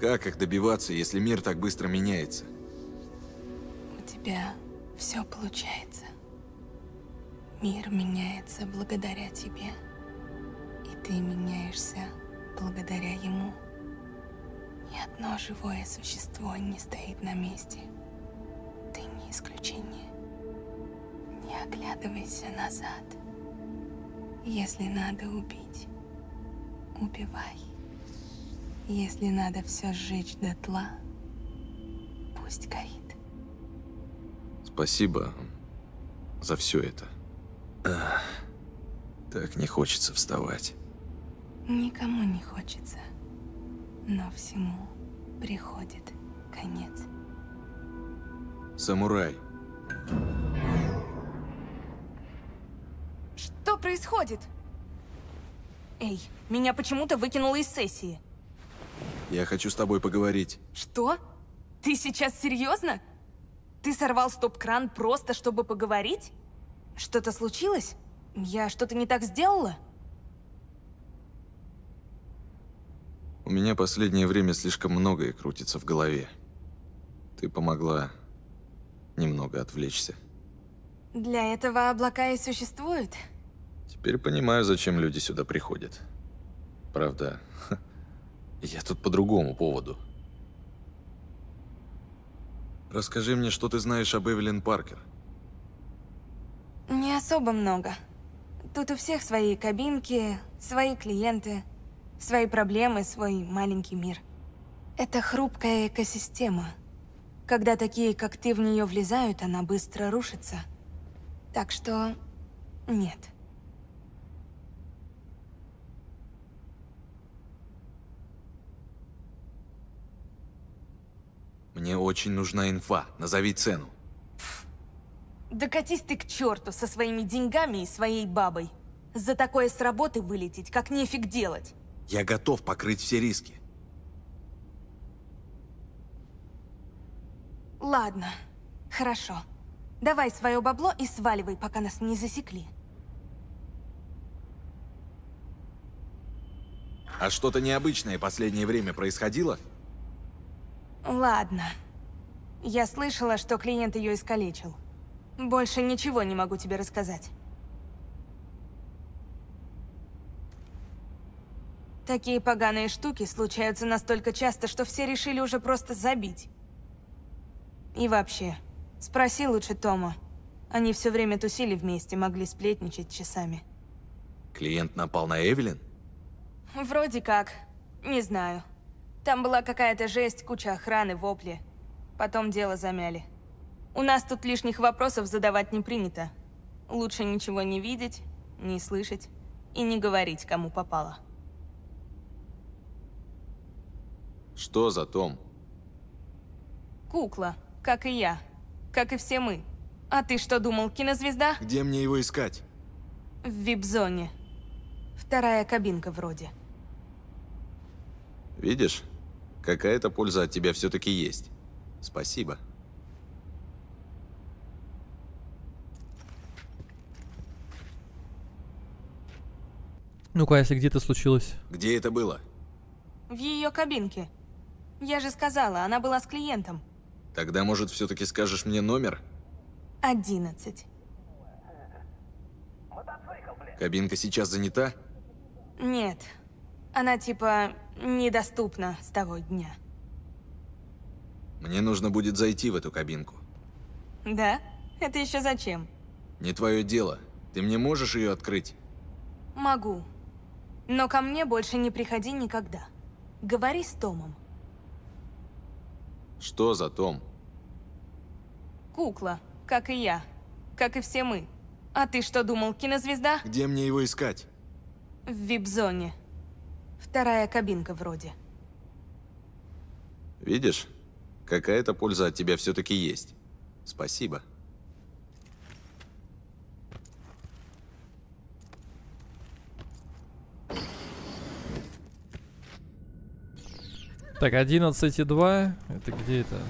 Как их добиваться, если мир так быстро меняется? У тебя все получается. Мир меняется благодаря тебе, и ты меняешься благодаря ему. Ни одно живое существо не стоит на месте. Ты не исключение. Не оглядывайся назад. Если надо убить, убивай. Если надо все сжечь дотла, пусть горит. Спасибо за все это. Ах, так не хочется вставать. Никому не хочется, но всему приходит конец. Самурай. Что происходит? Эй, меня почему-то выкинуло из сессии. Я хочу с тобой поговорить. Что? Ты сейчас серьезно? Ты сорвал стоп-кран просто, чтобы поговорить? Что-то случилось? Я что-то не так сделала? У меня последнее время слишком многое крутится в голове. Ты помогла немного отвлечься. Для этого облака и существуют. Теперь понимаю, зачем люди сюда приходят. Правда, я тут по другому поводу. Расскажи мне, что ты знаешь об Эвелин Паркер. Не особо много. Тут у всех свои кабинки, свои клиенты, свои проблемы, свой маленький мир. Это хрупкая экосистема. Когда такие, как ты, в нее влезают, она быстро рушится. Так что нет. Мне очень нужна инфа. Назови цену. Да катись ты к черту со своими деньгами и своей бабой. За такое с работы вылететь, как нефиг делать. Я готов покрыть все риски. Ладно, хорошо. Давай свое бабло и сваливай, пока нас не засекли. А что-то необычное последнее время происходило? Ладно. Я слышала, что клиент ее искалечил. Больше ничего не могу тебе рассказать. Такие поганые штуки случаются настолько часто, что все решили уже просто забить. И вообще, спроси лучше Тома. Они все время тусили вместе, могли сплетничать часами. Клиент напал на Эвелин? Вроде как. Не знаю. Там была какая-то жесть, куча охраны, вопли. Потом дело замяли. У нас тут лишних вопросов задавать не принято. Лучше ничего не видеть, не слышать и не говорить, кому попало. Что за Том? Кукла, как и я, как и все мы. А ты что думал, кинозвезда? Где мне его искать? В вип-зоне. Вторая кабинка вроде. Видишь, какая-то польза от тебя все-таки есть. Спасибо. Ну-ка, если где-то случилось. Где это было? В ее кабинке. Я же сказала, она была с клиентом. Тогда, может, все-таки скажешь мне номер? 11. Кабинка сейчас занята? Нет. Она типа недоступна с того дня. Мне нужно будет зайти в эту кабинку. Да? Это еще зачем? Не твое дело. Ты мне можешь ее открыть? Могу. Но ко мне больше не приходи никогда. Говори с Томом. Что за Том? Кукла, как и я, как и все мы. А ты что думал, кинозвезда? Где мне его искать? В вип-зоне. Вторая кабинка вроде. Видишь, какая-то польза от тебя все-таки есть. Спасибо. Так, 11.2. Это где это?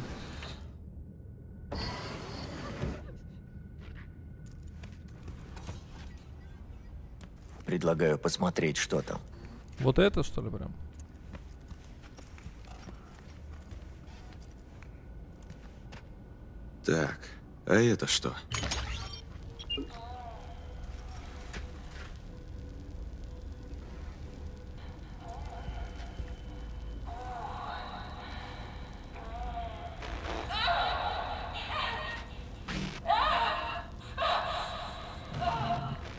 Предлагаю посмотреть, что там. Вот это, что ли, прям? Так, а это что?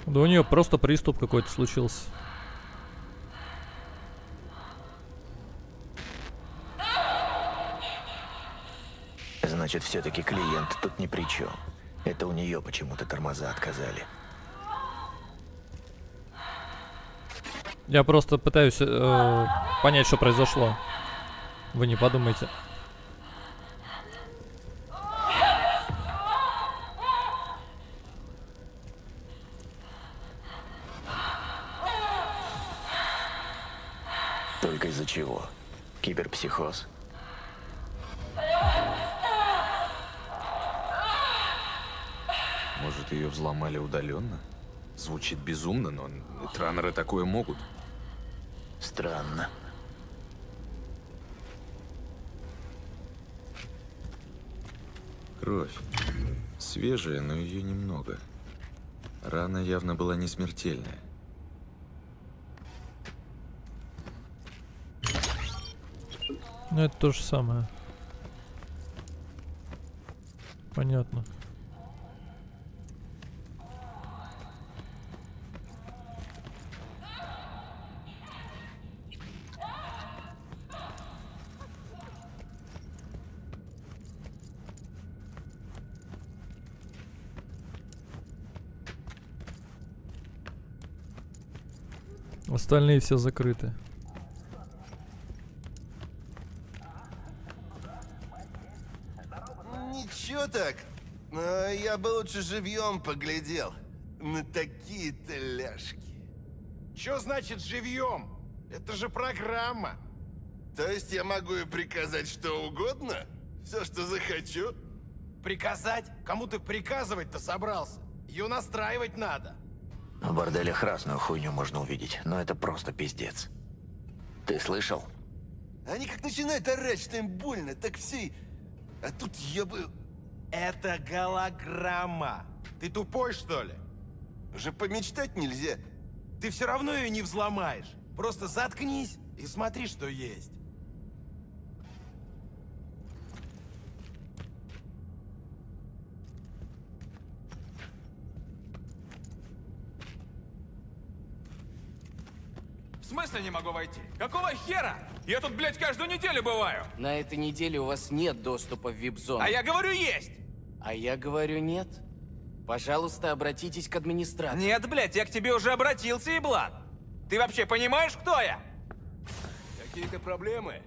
Да у нее просто приступ какой-то случился. Значит, все-таки клиент тут ни при чем. Это у нее почему-то тормоза отказали. Я просто пытаюсь понять, что произошло. Вы не подумайте. Только из-за чего? Киберпсихоз? Может, ее взломали удаленно? Звучит безумно, но нетраннеры такое могут. Странно. Кровь. Свежая, но ее немного. Рана явно была не смертельная. Ну, это то же самое. Понятно. Остальные все закрыты. Ничего так. Но я бы лучше живьем поглядел на такие-то ляжки. Чё значит живьем? Это же программа. То есть я могу и приказать что угодно? Все, что захочу? Приказать? Кому ты приказывать-то собрался? Ее настраивать надо. В борделях разную хуйню можно увидеть, но это просто пиздец. Ты слышал? Они как начинают орать, что им больно, так все... А тут я бы... Это голограмма. Ты тупой, что ли? Уже помечтать нельзя. Ты все равно ее не взломаешь. Просто заткнись и смотри, что есть. В смысле не могу войти? Какого хера? Я тут, блядь, каждую неделю бываю. На этой неделе у вас нет доступа в вип-зону. А я говорю, есть. А я говорю, нет. Пожалуйста, обратитесь к администратору. Нет, блядь, я к тебе уже обратился, еблан. Ты вообще понимаешь, кто я? Какие-то проблемы?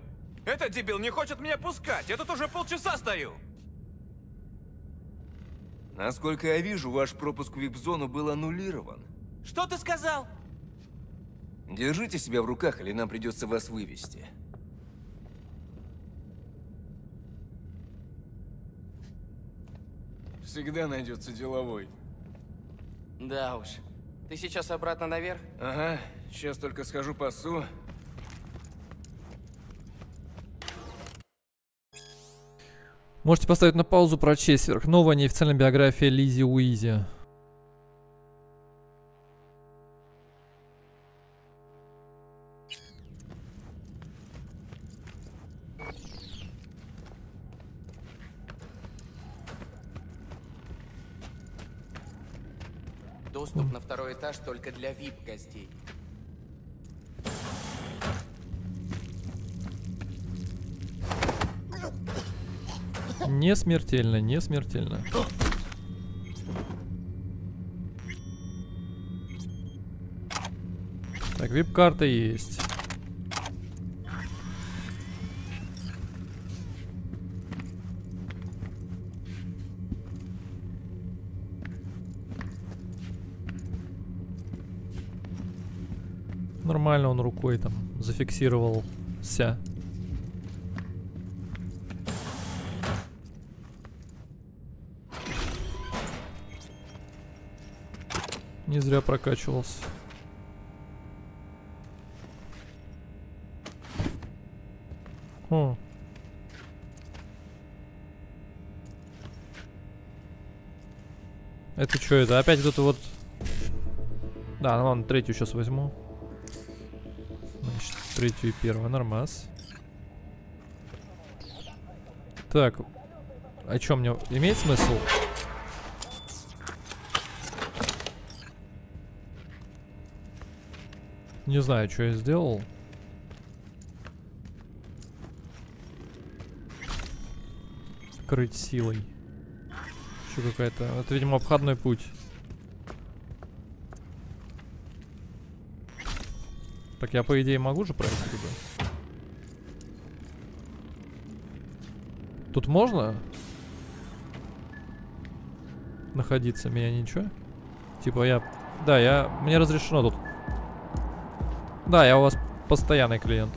Этот дебил не хочет меня пускать. Я тут уже полчаса стою. Насколько я вижу, ваш пропуск в вип-зону был аннулирован. Что ты сказал? Держите себя в руках, или нам придется вас вывести. Всегда найдется деловой. Да уж. Ты сейчас обратно наверх? Ага. Сейчас только схожу пасу. Можете поставить на паузу, прочесть сверхновая неофициальная биография Лизи Уизи. Доступ на второй этаж только для VIP-гостей. Не смертельно, не смертельно. Так, VIP-карта есть. Нормально он рукой там зафиксировался. Не зря прокачивался. О. Это что это? Опять вот это вот... Да, ну ладно, третью сейчас возьму. Третью и первую, нормас. Так, о чем мне имеет смысл? Не знаю, что я сделал. Крыть силой. Что какая-то? Это, видимо, обходной путь. Так я, по идее, могу же пройти туда? Тут можно находиться? Меня ничего? Типа я... Да, я... Мне разрешено тут. Да, я у вас постоянный клиент.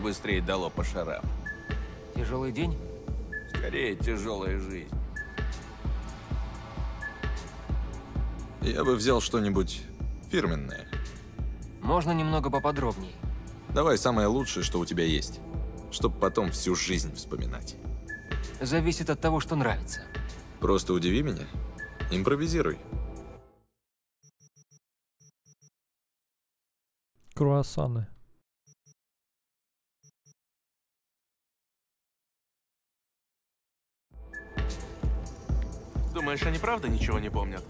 бы быстрее дало по шарам. Тяжелый день? Скорее, тяжелая жизнь. Я бы взял что-нибудь фирменное. Можно немного поподробнее? Давай самое лучшее, что у тебя есть, чтобы потом всю жизнь вспоминать. Зависит от того, что нравится. Просто удиви меня. Импровизируй. Круассаны. Думаешь, они правда ничего не помнят?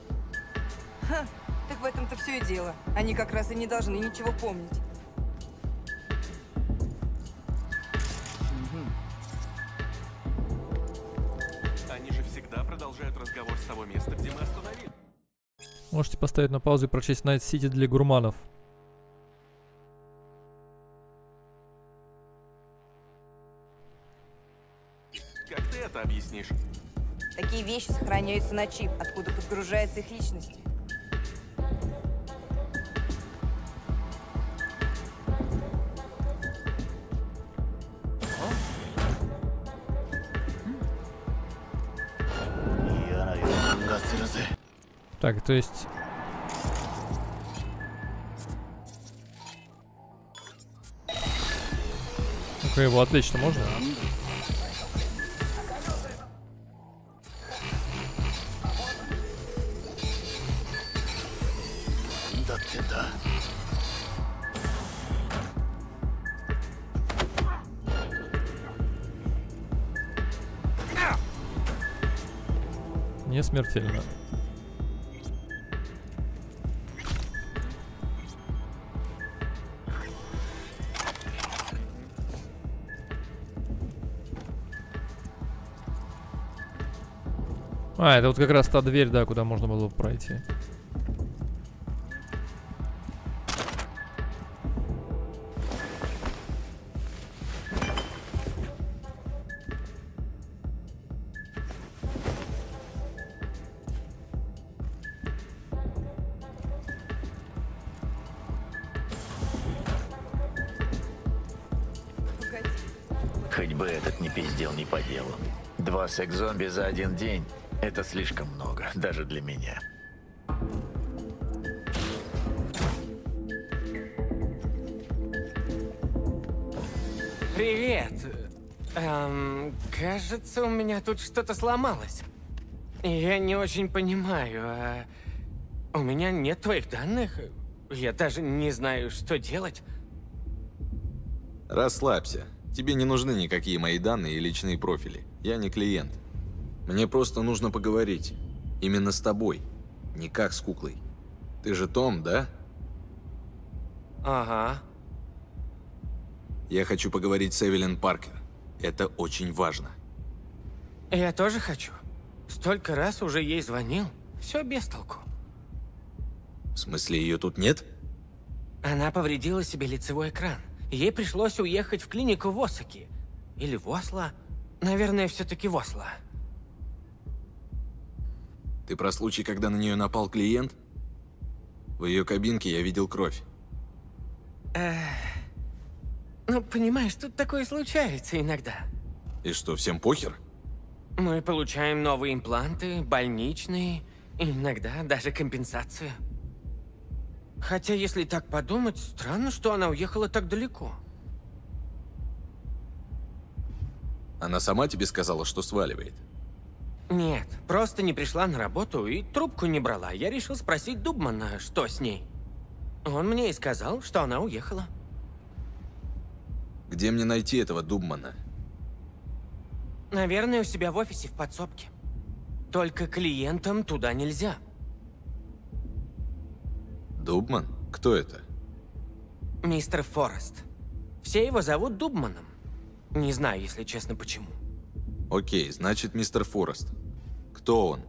Ха, так в этом-то все и дело. Они как раз и не должны ничего помнить. Угу. Они же всегда продолжают разговор с того места, где мы остановились. Можете поставить на паузу и прочесть Найт-Сити для гурманов. Как ты это объяснишь? Такие вещи сохраняются на чип, откуда подгружается их личность. Так, то есть... Ну-ка его отлично можно? Не смертельно. А, это вот как раз та дверь, да, куда можно было пройти. Хоть бы этот не пиздел не по делу. 2 секс-зомби за один день. Это слишком много, даже для меня. Привет. Кажется, у меня тут что-то сломалось. Я не очень понимаю, а у меня нет твоих данных. Я даже не знаю, что делать. Расслабься. Тебе не нужны никакие мои данные и личные профили. Я не клиент. Мне просто нужно поговорить. Именно с тобой. Не как с куклой. Ты же Том, да? Ага. Я хочу поговорить с Эвелин Паркер. Это очень важно. Я тоже хочу. Столько раз уже ей звонил. Все без толку. В смысле, ее тут нет? Она повредила себе лицевой экран. Ей пришлось уехать в клинику в Осаки. Или в Осло. Наверное, все-таки в Осло. Ты про случай, когда на нее напал клиент? В ее кабинке я видел кровь. Ну, понимаешь, тут такое случается иногда. И что, всем похер? Мы получаем новые импланты, больничные, иногда даже компенсацию. Хотя, если так подумать, странно, что она уехала так далеко. Она сама тебе сказала, что сваливает? Нет, просто не пришла на работу и трубку не брала. Я решил спросить Дубмана, что с ней. Он мне и сказал, что она уехала. Где мне найти этого Дубмана? Наверное, у себя в офисе в подсобке. Только клиентам туда нельзя. Дубман? Кто это? Мистер Форест. Все его зовут Дубманом. Не знаю, если честно, почему. Окей, значит, мистер Форест. Кто он?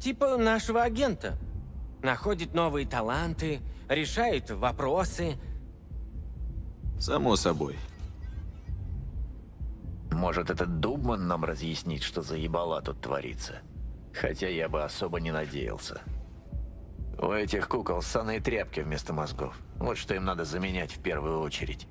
Типа нашего агента. Находит новые таланты, решает вопросы. Само собой. Может, этот Дубман нам разъяснит, что за ебала тут творится? Хотя я бы особо не надеялся. У этих кукол ссаные тряпки вместо мозгов. Вот что им надо заменять в первую очередь.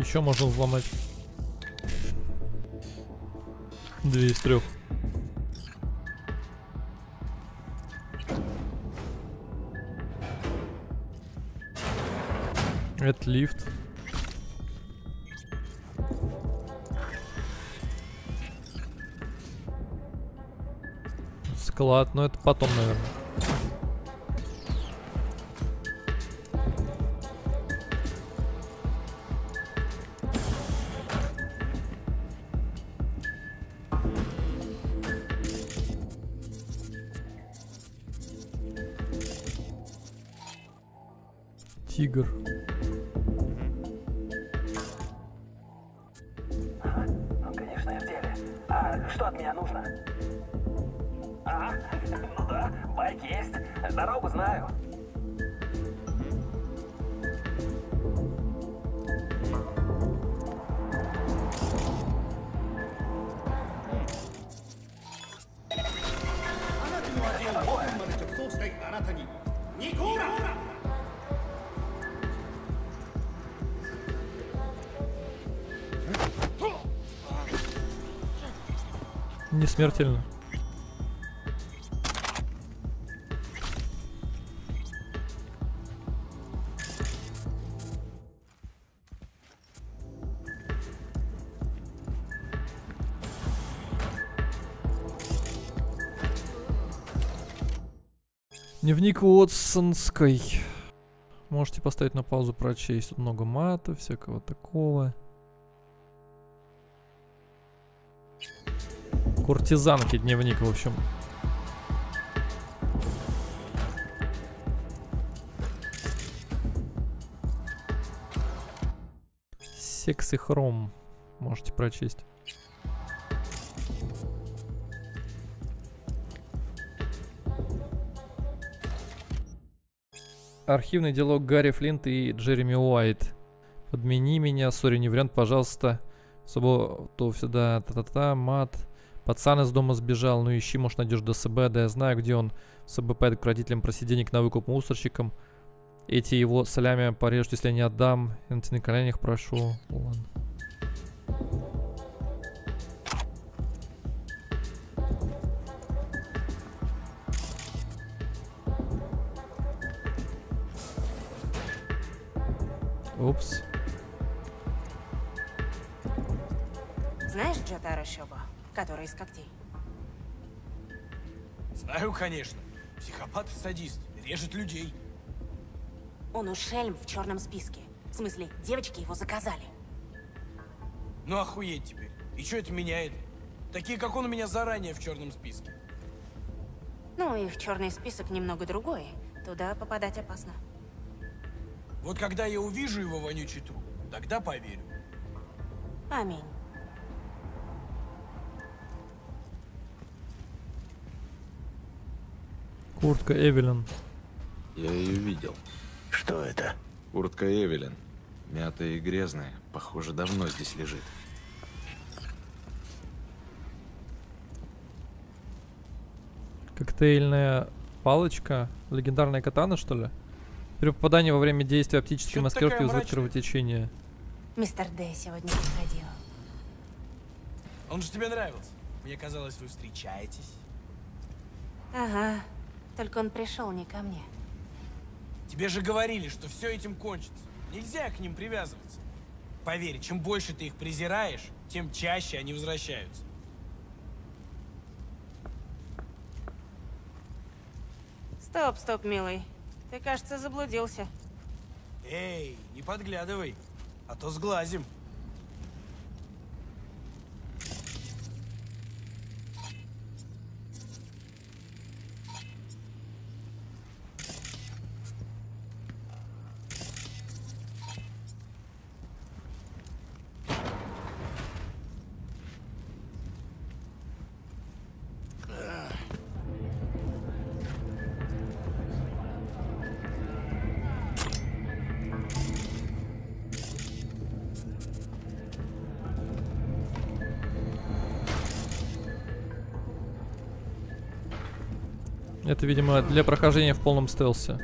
Еще можно взломать. 2 из 3. Это лифт. Склад, но это потом, наверное. Тигр. Ну, конечно, я в деле. А что от меня нужно? А, ну да, байк есть. Дорогу знаю. Не смертельно. Дневник Отсонской. Можете поставить на паузу, прочесть. Много мата, всякого такого. Куртизанки дневник, в общем. Секс и хром. Можете прочесть. Архивный диалог Гарри Флинт и Джереми Уайт. Подмени меня, сори, не вариант, пожалуйста. Собо, то всегда, та-та-та, мат. Пацан из дома сбежал, ну ищи, может, найдешь ДСБ, да я знаю, где он. СБ пойдет к родителям, проси денег на выкуп мусорщикам. Эти его солями порежут, если я не отдам. Я на тебя на коленях прошу. Ладно. Упс. Знаешь Джатара Щоба, который из когтей? Знаю, конечно. Психопат и садист. Режет людей. Он у Шельм в черном списке. В смысле, девочки его заказали. Ну охуеть теперь. И что это меняет? Такие, как он, у меня заранее в черном списке. Ну, их черный список немного другой. Туда попадать опасно. Вот когда я увижу его вонючий труп, тогда поверю. Аминь. Куртка Эвелин. Я ее видел. Что это? Куртка Эвелин. Мятая и грязная. Похоже, давно здесь лежит. Коктейльная палочка? Легендарная катана, что ли? При попадании во время действия оптической маскировки вызывает кровотечение. Мистер Дэй сегодня приходил. Он же тебе нравился. Мне казалось, вы встречаетесь. Ага. Только он пришел не ко мне. Тебе же говорили, что все этим кончится. Нельзя к ним привязываться. Поверь, чем больше ты их презираешь, тем чаще они возвращаются. Стоп, стоп, милый. Ты, кажется, заблудился. Эй, не подглядывай, а то сглазим. Это, видимо, для прохождения в полном стелсе.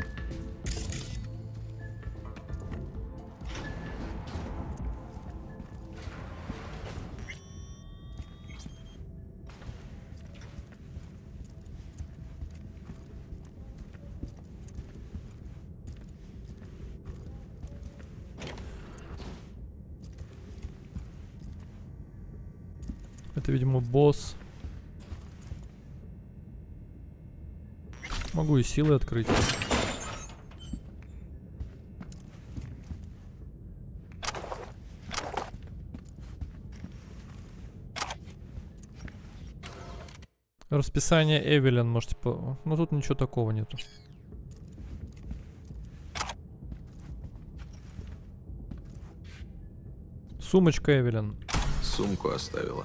Это, видимо, босс. Могу и силы открыть. Расписание Эвелин, может, типа... Ну, тут ничего такого нету. Сумочка Эвелин. Сумку оставила.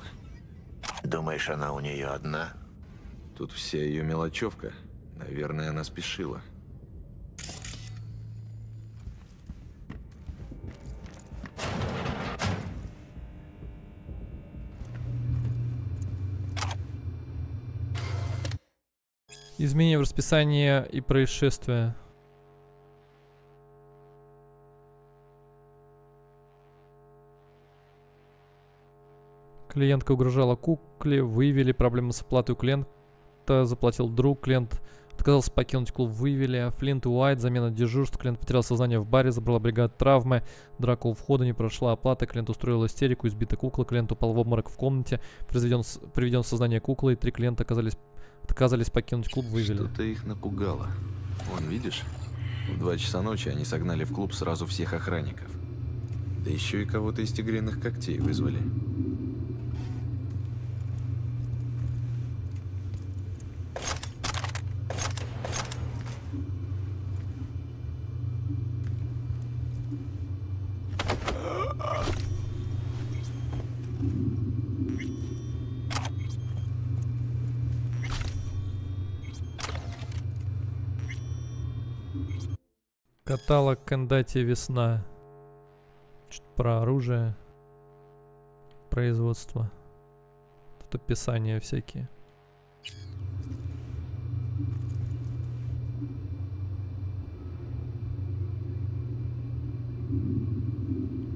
Думаешь, она у нее одна? Тут вся ее мелочевка. Наверное, она спешила. Изменение в расписании и происшествия. Клиентка угрожала кукле, выявили проблемы с оплатой у клиента, заплатил друг, клиент отказался покинуть клуб, выявили. Флинт и Уайт, замена дежурств, клиент потерял сознание в баре, забрала бригада травмы, драка у входа, не прошла оплата, клиент устроил истерику, избита кукла, клиент упал в обморок в комнате, приведен в сознание куклы, и 3 клиента отказались покинуть клуб, выявили. Что-то их напугало. Вон, видишь? В 2 часа ночи они согнали в клуб сразу всех охранников. Да еще и кого-то из тигриных когтей вызвали. Каталог Кэндати «Весна». Что-то про оружие. Производство. Тут описания всякие.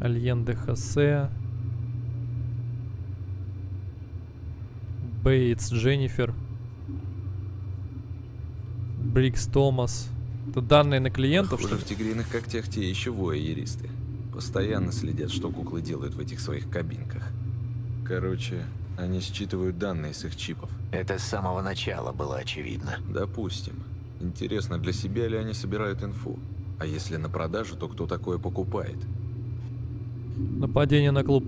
Альенде Хосе. Бейтс Дженнифер. Брикс Томас. Это данные на клиентов, что ли? В тигриных когтях те еще вояеристы. Постоянно следят, что куклы делают в этих своих кабинках. Короче, они считывают данные с их чипов. Это с самого начала было очевидно. Допустим. Интересно, для себя ли они собирают инфу? А если на продажу, то кто такое покупает? Нападение на клуб.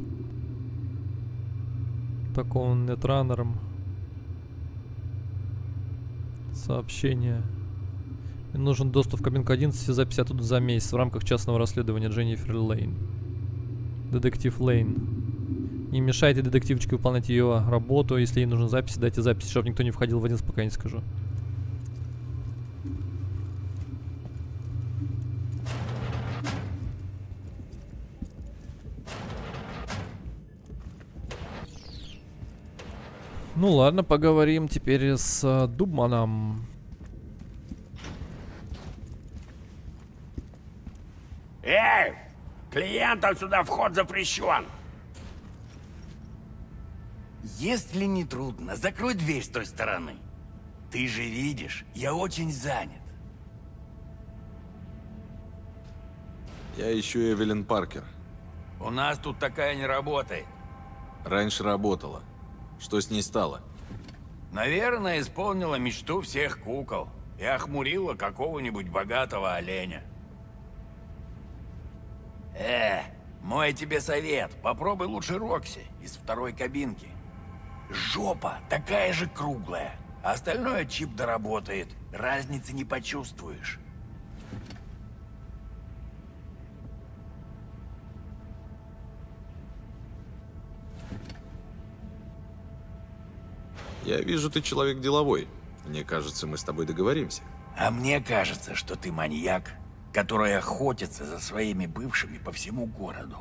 Таком нетраннером. Сообщение. Мне нужен доступ в кабинку 11 и запись оттуда за месяц в рамках частного расследования Дженнифер Лейн. Детектив Лейн. Не мешайте детективчике выполнять ее работу. Если ей нужны записи, дайте записи, чтобы никто не входил в один, пока не скажу. Ну ладно, поговорим теперь с Дубманом. Эй! Клиентам сюда вход запрещен! Если не трудно, закрой дверь с той стороны. Ты же видишь, я очень занят. Я ищу Эвелин Паркер. У нас тут такая не работает. Раньше работала. Что с ней стало? Наверное, исполнила мечту всех кукол и охмурила какого-нибудь богатого оленя. Мой тебе совет. Попробуй лучше Рокси из 2-й кабинки. Жопа такая же круглая. Остальное чип доработает. Разницы не почувствуешь. Я вижу, ты человек деловой. Мне кажется, мы с тобой договоримся. А мне кажется, что ты маньяк, который охотится за своими бывшими по всему городу.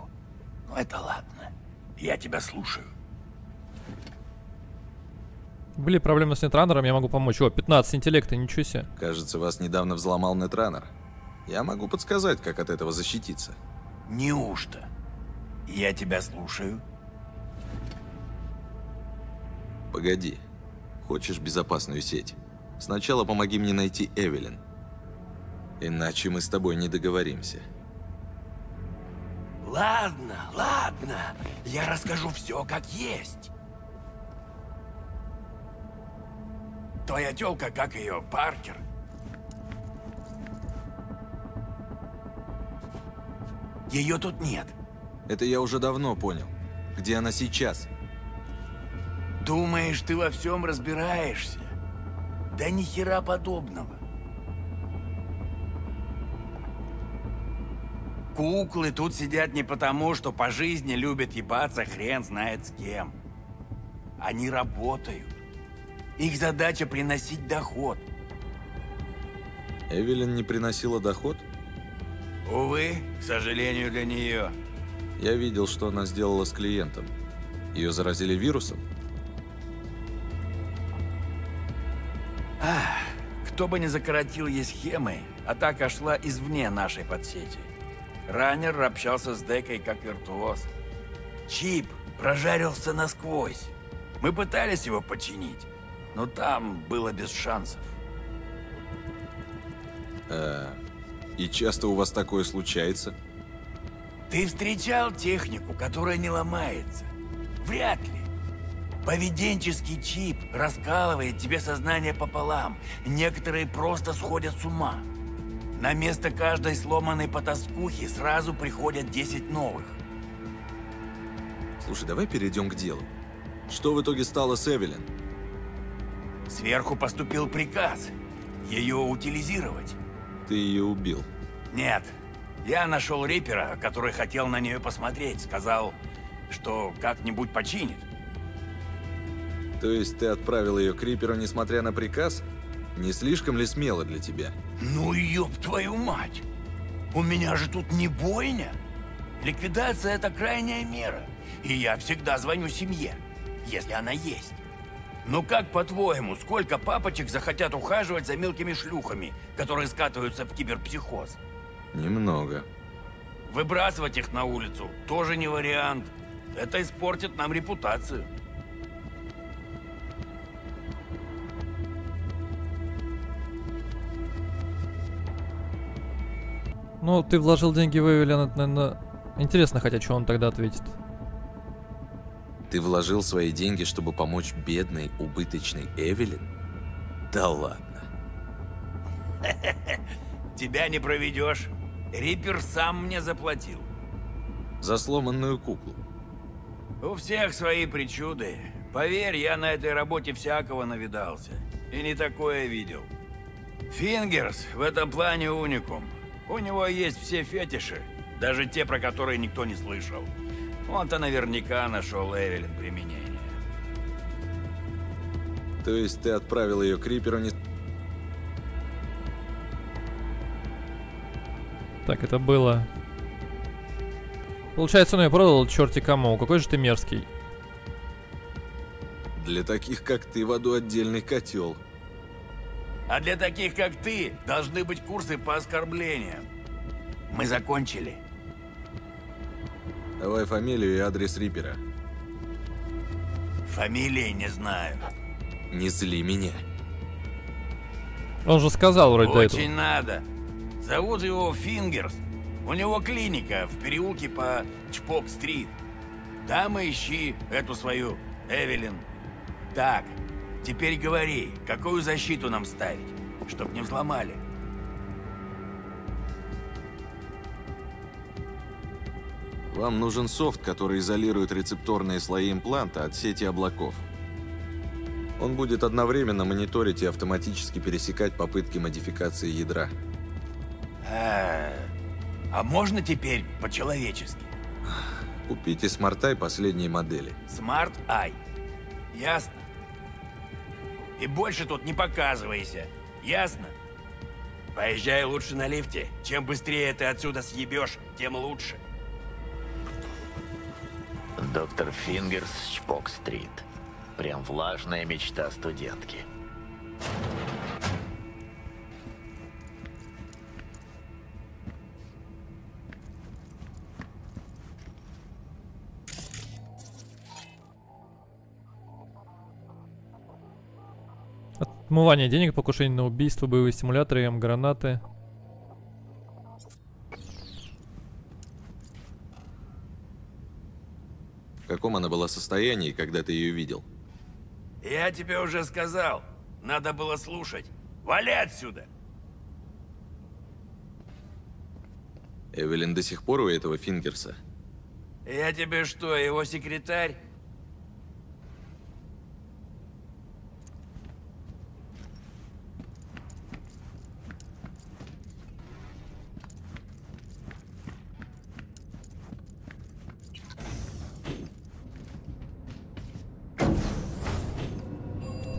Ну это ладно. Я тебя слушаю. Были проблемы с нетраннером, я могу помочь. О, 15 интеллекта, ничего себе. Кажется, вас недавно взломал нетраннер. Я могу подсказать, как от этого защититься. Неужто? Я тебя слушаю. Погоди. Хочешь безопасную сеть? Сначала помоги мне найти Эвелин. Иначе мы с тобой не договоримся. Ладно, ладно. Я расскажу все как есть. Твоя тёлка, как ее, Паркер? Ее тут нет. Это я уже давно понял. Где она сейчас? Думаешь, ты во всем разбираешься? Да ни хера подобного. Куклы тут сидят не потому, что по жизни любят ебаться хрен знает с кем. Они работают. Их задача приносить доход. Эвелин не приносила доход? Увы, к сожалению для нее. Я видел, что она сделала с клиентом. Ее заразили вирусом? Ах, кто бы ни закоротил ей схемы, атака шла извне нашей подсети. Раннер общался с Декой как виртуоз. Чип прожарился насквозь. Мы пытались его починить, но там было без шансов. И часто у вас такое случается? Ты встречал технику, которая не ломается? Вряд ли. Поведенческий чип раскалывает тебе сознание пополам. Некоторые просто сходят с ума. На место каждой сломанной потаскухи сразу приходят 10 новых. Слушай, давай перейдем к делу. Что в итоге стало с Эвелин? Сверху поступил приказ ее утилизировать. Ты ее убил? Нет. Я нашел Риппера, который хотел на нее посмотреть. Сказал, что как-нибудь починит. То есть ты отправил ее к Рипперу, несмотря на приказ? Не слишком ли смело для тебя? Ну ёб твою мать! У меня же тут не бойня! Ликвидация – это крайняя мера. И я всегда звоню семье, если она есть. Ну как по-твоему, сколько папочек захотят ухаживать за мелкими шлюхами, которые скатываются в киберпсихоз? Немного. Выбрасывать их на улицу тоже не вариант. Это испортит нам репутацию. Ну, ты вложил деньги в Эвелин, это, наверное... Интересно, хотя, что он тогда ответит. Ты вложил свои деньги, чтобы помочь бедной, убыточной Эвелин? Да ладно. Тебя не проведешь. Риппер сам мне заплатил. За сломанную куклу. У всех свои причуды. Поверь, я на этой работе всякого навидался. И не такое видел. Фингерс в этом плане уникум. У него есть все фетиши, даже те, про которые никто не слышал. Он-то наверняка нашел Эвелин применение. То есть ты отправил ее к Рипперу не... Так, это было... Получается, ну я продал черти кому. Какой же ты мерзкий. Для таких, как ты, в аду отдельный котел. А для таких, как ты, должны быть курсы по оскорблениям. Мы закончили. Давай фамилию и адрес Риппера. Фамилии не знаю. Не зли меня. Он же сказал вроде до этого. Очень надо. Зовут его Фингерс. У него клиника в переулке по Чпок-стрит. Там ищи эту свою Эвелин. Так. Теперь говори, какую защиту нам ставить, чтоб не взломали. Вам нужен софт, который изолирует рецепторные слои импланта от сети облаков. Он будет одновременно мониторить и автоматически пересекать попытки модификации ядра. А можно теперь по-человечески? Купите SmartAI последней модели. SmartAI. Ясно. И больше тут не показывайся. Ясно? Поезжай лучше на лифте. Чем быстрее ты отсюда съебешь, тем лучше. Доктор Фингерс, Чпок-стрит. Прям влажная мечта студентки. Отмывание денег, покушение на убийство, боевые стимуляторы, гранаты. В каком она была состоянии, когда ты ее видел? Я тебе уже сказал. Надо было слушать. Вали отсюда! Эвелин до сих пор у этого Фингерса. Я тебе что, его секретарь?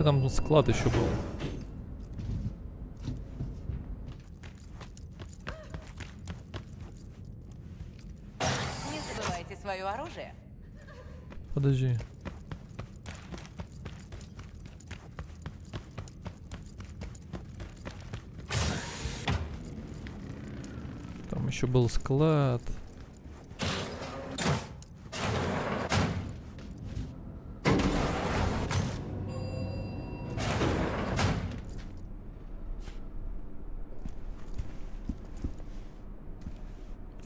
Там был склад еще был. Не забывайте свое оружие. Подожди. Там еще был склад.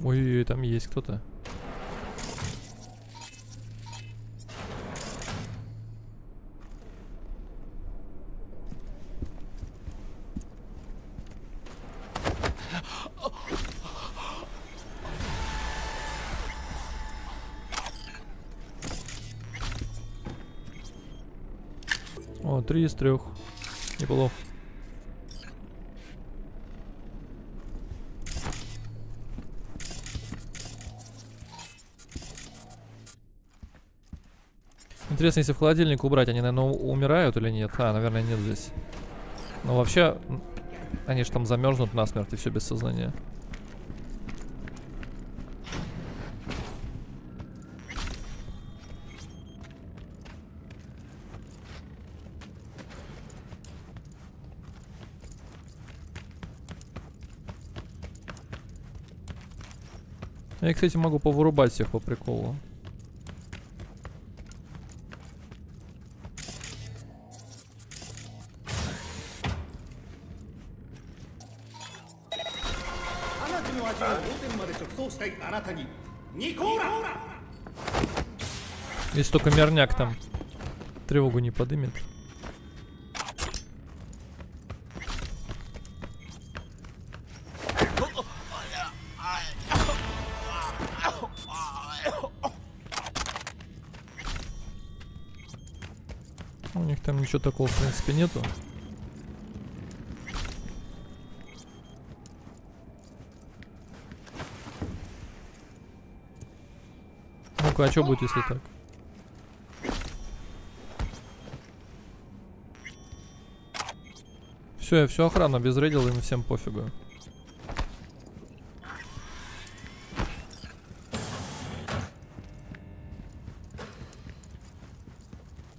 Ой-ой-ой, там есть кто-то. О, 3 из 3. Неплохо. Интересно, если в холодильник убрать, они, наверное, умирают или нет? А, наверное, нет здесь. Но вообще, они же там замерзнут насмерть и все без сознания. Я, кстати, могу повырубать всех по приколу. Если только мирняк там тревогу не подымет. У них там ничего такого, в принципе, нету. Ну-ка, а что будет, если так? Я всю охрану обезрейдил, им всем пофигу.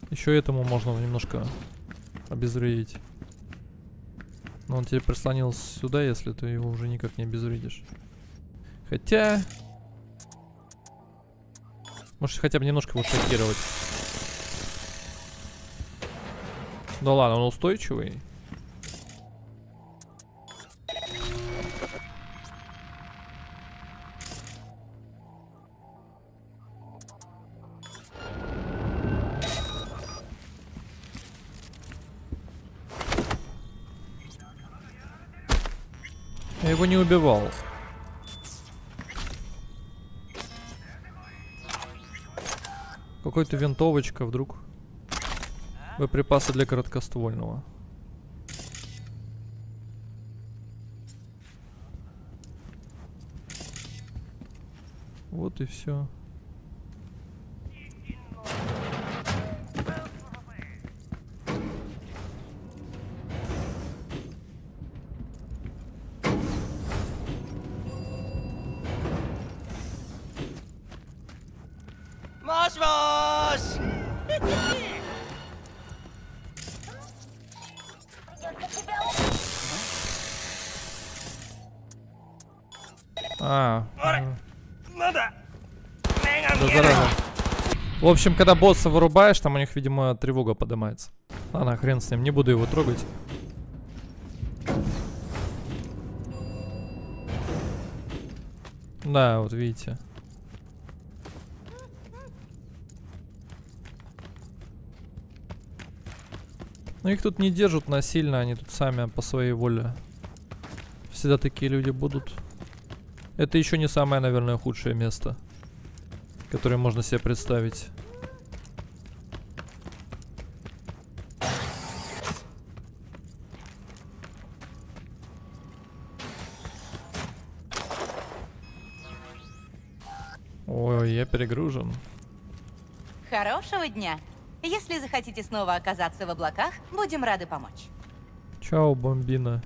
Еще этому можно немножко обезрейдить. Но он тебе прислонился сюда, если ты его уже никак не обезвредишь. Хотя... Может, хотя бы немножко его шокировать. Да ладно, он устойчивый. Его не убивал. Какой-то винтовочка вдруг. Боеприпасы для короткоствольного. Вот и все. В общем, когда босса вырубаешь, там у них, видимо, тревога поднимается. Ладно, хрен с ним, не буду его трогать. Да, вот видите. Но их тут не держат насильно, они тут сами по своей воле. Всегда такие люди будут. Это еще не самое, наверное, худшее место, которое можно себе представить. Ой, я перегружен. Хорошего дня. Если захотите снова оказаться в облаках, будем рады помочь. Чао, бомбина.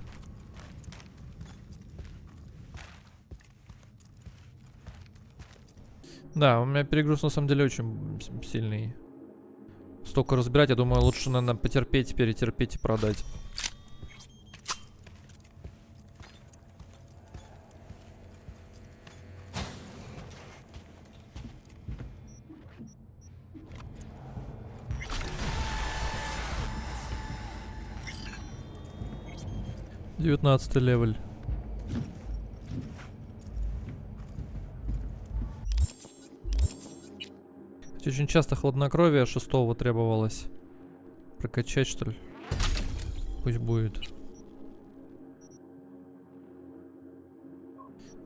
Да, у меня перегруз на самом деле очень сильный. Столько разбирать, я думаю, лучше, наверное, потерпеть, перетерпеть и продать. Девятнадцатый левель. Очень часто хладнокровие 6-го требовалось. Прокачать, что ли? Пусть будет.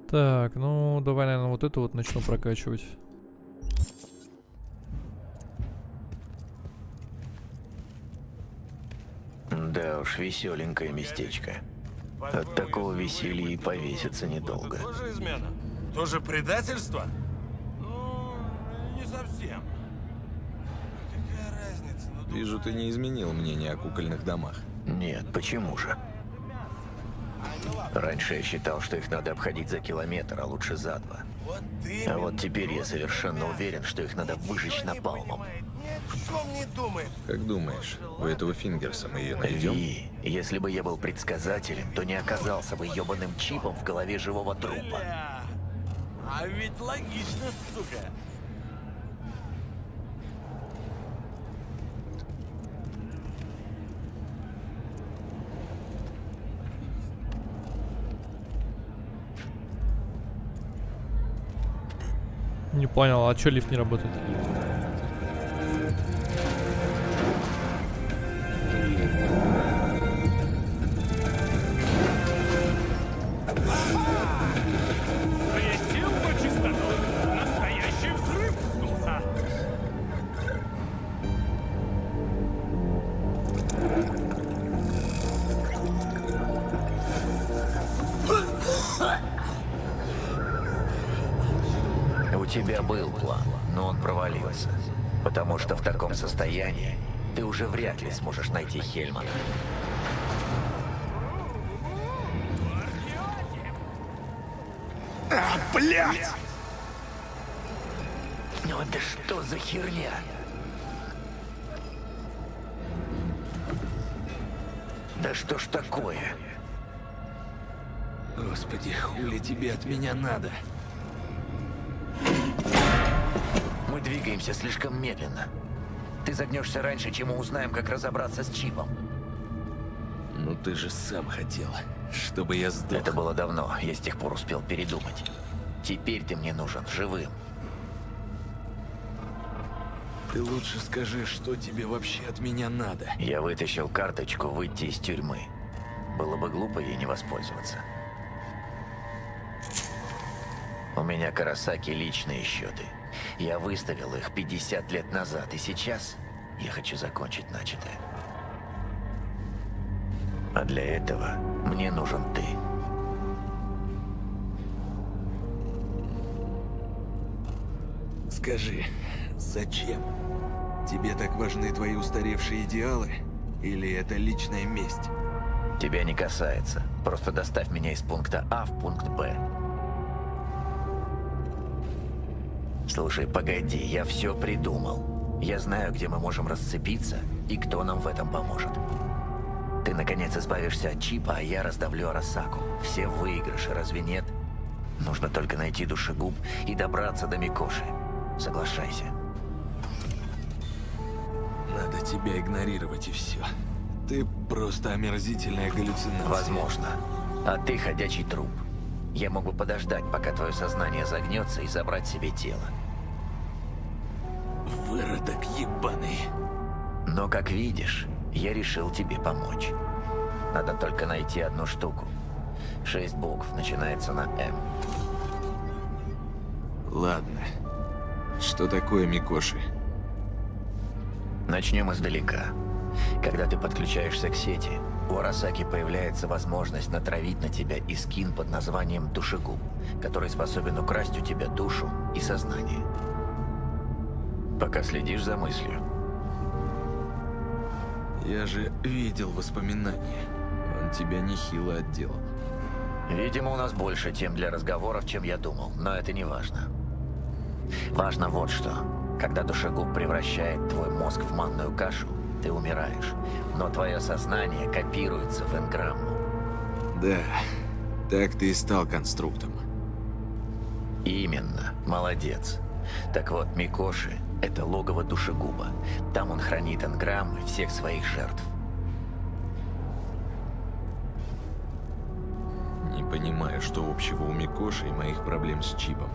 Так, ну давай, наверное, вот эту вот начну прокачивать. Да уж, веселенькое местечко. От такого веселья и повеситься недолго. Тоже измена? Тоже предательство? Ну, не совсем. Вижу, ты не изменил мнение о кукольных домах. Нет, почему же? Раньше я считал, что их надо обходить за километр, а лучше за два. А вот теперь я совершенно уверен, что их надо выжечь напалмом. Как думаешь, у этого Фингерса мы ее найдем? Ви, если бы я был предсказателем, то не оказался бы ебаным чипом в голове живого трупа. А ведь логично, сука. Не понял, а чё лифт не работает? Потому что в таком состоянии ты уже вряд ли сможешь найти Хельмана. А, блядь! Ну да что за херня? Да что ж такое? Господи, хули тебе от меня надо? Двигаемся слишком медленно. Ты загнешься раньше, чем мы узнаем, как разобраться с чипом. Ну ты же сам хотел, чтобы я сдох. Это было давно, я с тех пор успел передумать. Теперь ты мне нужен живым. Ты лучше скажи, что тебе вообще от меня надо. Я вытащил карточку выйти из тюрьмы. Было бы глупо ей не воспользоваться. У меня Арасаки личные счеты. Я выставил их 50 лет назад, и сейчас я хочу закончить начатое. А для этого мне нужен ты. Скажи, зачем? Тебе так важны твои устаревшие идеалы? Или это личная месть? Тебя не касается. Просто доставь меня из пункта А в пункт Б. Слушай, погоди, я все придумал. Я знаю, где мы можем расцепиться и кто нам в этом поможет. Ты, наконец, избавишься от чипа, а я раздавлю Арасаку. Все выигрыши, разве нет? Нужно только найти Душегуб и добраться до Микоши. Соглашайся. Надо тебя игнорировать и все. Ты просто омерзительная галлюцинация. Возможно. А ты ходячий труп. Я могу подождать, пока твое сознание загнется, и забрать себе тело. Выродок ебаный. Но, как видишь, Я решил тебе помочь. Надо только найти одну штуку. 6 букв, начинается на М. Ладно. Что такое Микоши? Начнем издалека. Когда ты подключаешься к сети, у Арасаки появляется возможность натравить на тебя искин под названием Душегуб, который способен украсть у тебя душу и сознание. Пока следишь за мыслью. Я же видел воспоминания. Он тебя нехило отделал. Видимо, у нас больше тем для разговоров, чем я думал, но это не важно. Важно вот что. Когда душегуб превращает твой мозг в манную кашу, ты умираешь, но твое сознание копируется в энграмму. Да, так ты и стал конструктом. Именно, молодец. Так вот, Микоши – это логово душегуба. Там он хранит энграммы всех своих жертв. Не понимаю, что общего у Микоши и моих проблем с чипом.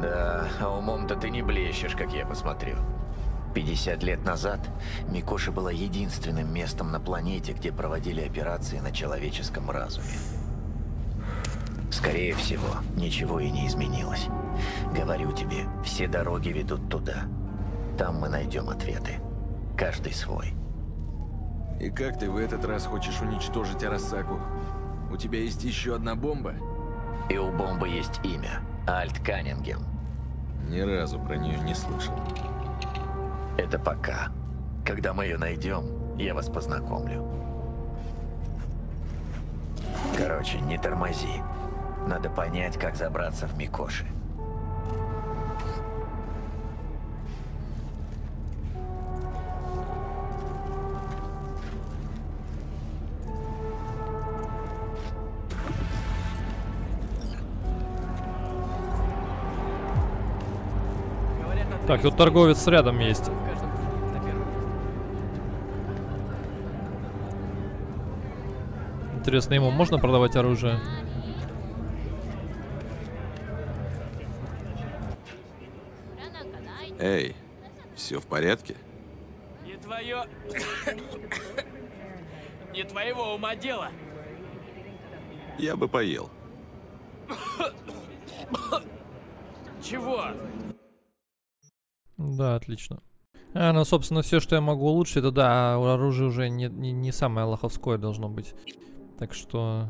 Да, а умом-то ты не блещешь, как я посмотрю. 50 лет назад Микоши была единственным местом на планете, где проводили операции на человеческом разуме. Скорее всего, ничего и не изменилось. Говорю тебе, все дороги ведут туда. Там мы найдем ответы. Каждый свой. И как ты в этот раз хочешь уничтожить Арасаку? У тебя есть еще одна бомба? И у бомбы есть имя. Альт Каннингем. Ни разу про нее не слышал. Это пока. Когда мы ее найдем, я вас познакомлю. Короче, не тормози. Надо понять, как забраться в Микоши. Так, тут торговец рядом есть. Интересно, ему можно продавать оружие? Эй, все в порядке? Не твоего ума дело. Я бы поел. Чего? Да, отлично. Ну, собственно, все, что я могу улучшить, это да, оружие уже не самое лоховское должно быть. Так что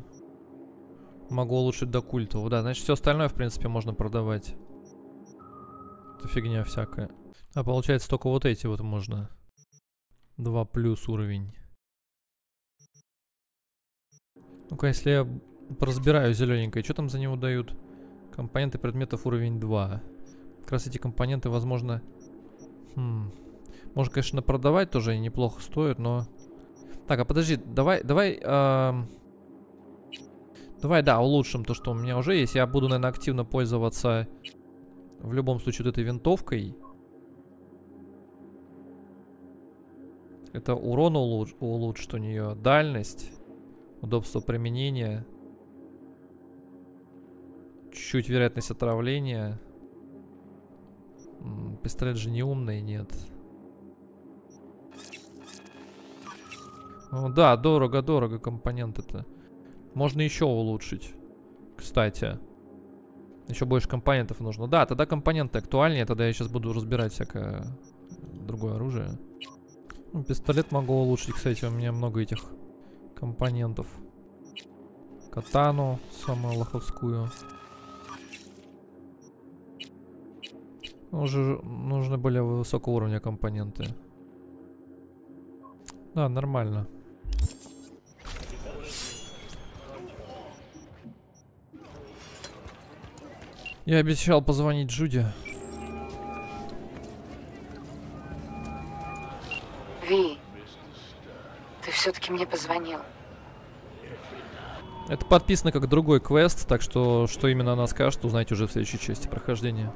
могу улучшить до культового. Да, значит, все остальное, в принципе, можно продавать. Это фигня всякая. А получается, только вот эти вот можно. 2 плюс уровень. Ну-ка, если я разбираю зелененькое, что там за него дают? Компоненты предметов уровень 2. Как раз эти компоненты, возможно... Можно, конечно, продавать тоже, они неплохо стоят, но... Так, а подожди, давай, да, улучшим то, что у меня уже есть. Я буду, наверное, активно пользоваться в любом случае вот этой винтовкой. Это урон улучшит у нее, дальность, удобство применения, чуть-чуть вероятность отравления. Пистолет же не умный, нет. О, да, дорого-дорого компоненты-то. Можно еще улучшить. Кстати. Еще больше компонентов нужно. Да, тогда компоненты актуальнее. Тогда я сейчас буду разбирать всякое другое оружие. Ну, пистолет могу улучшить, кстати. У меня много этих компонентов. Катану, самую лоховскую. Уже нужны более высокого уровня компоненты. Да, нормально. Я обещал позвонить Джуди. Ви, ты все-таки мне позвонил. Это подписано как другой квест, так что что именно она скажет, узнаете уже в следующей части прохождения.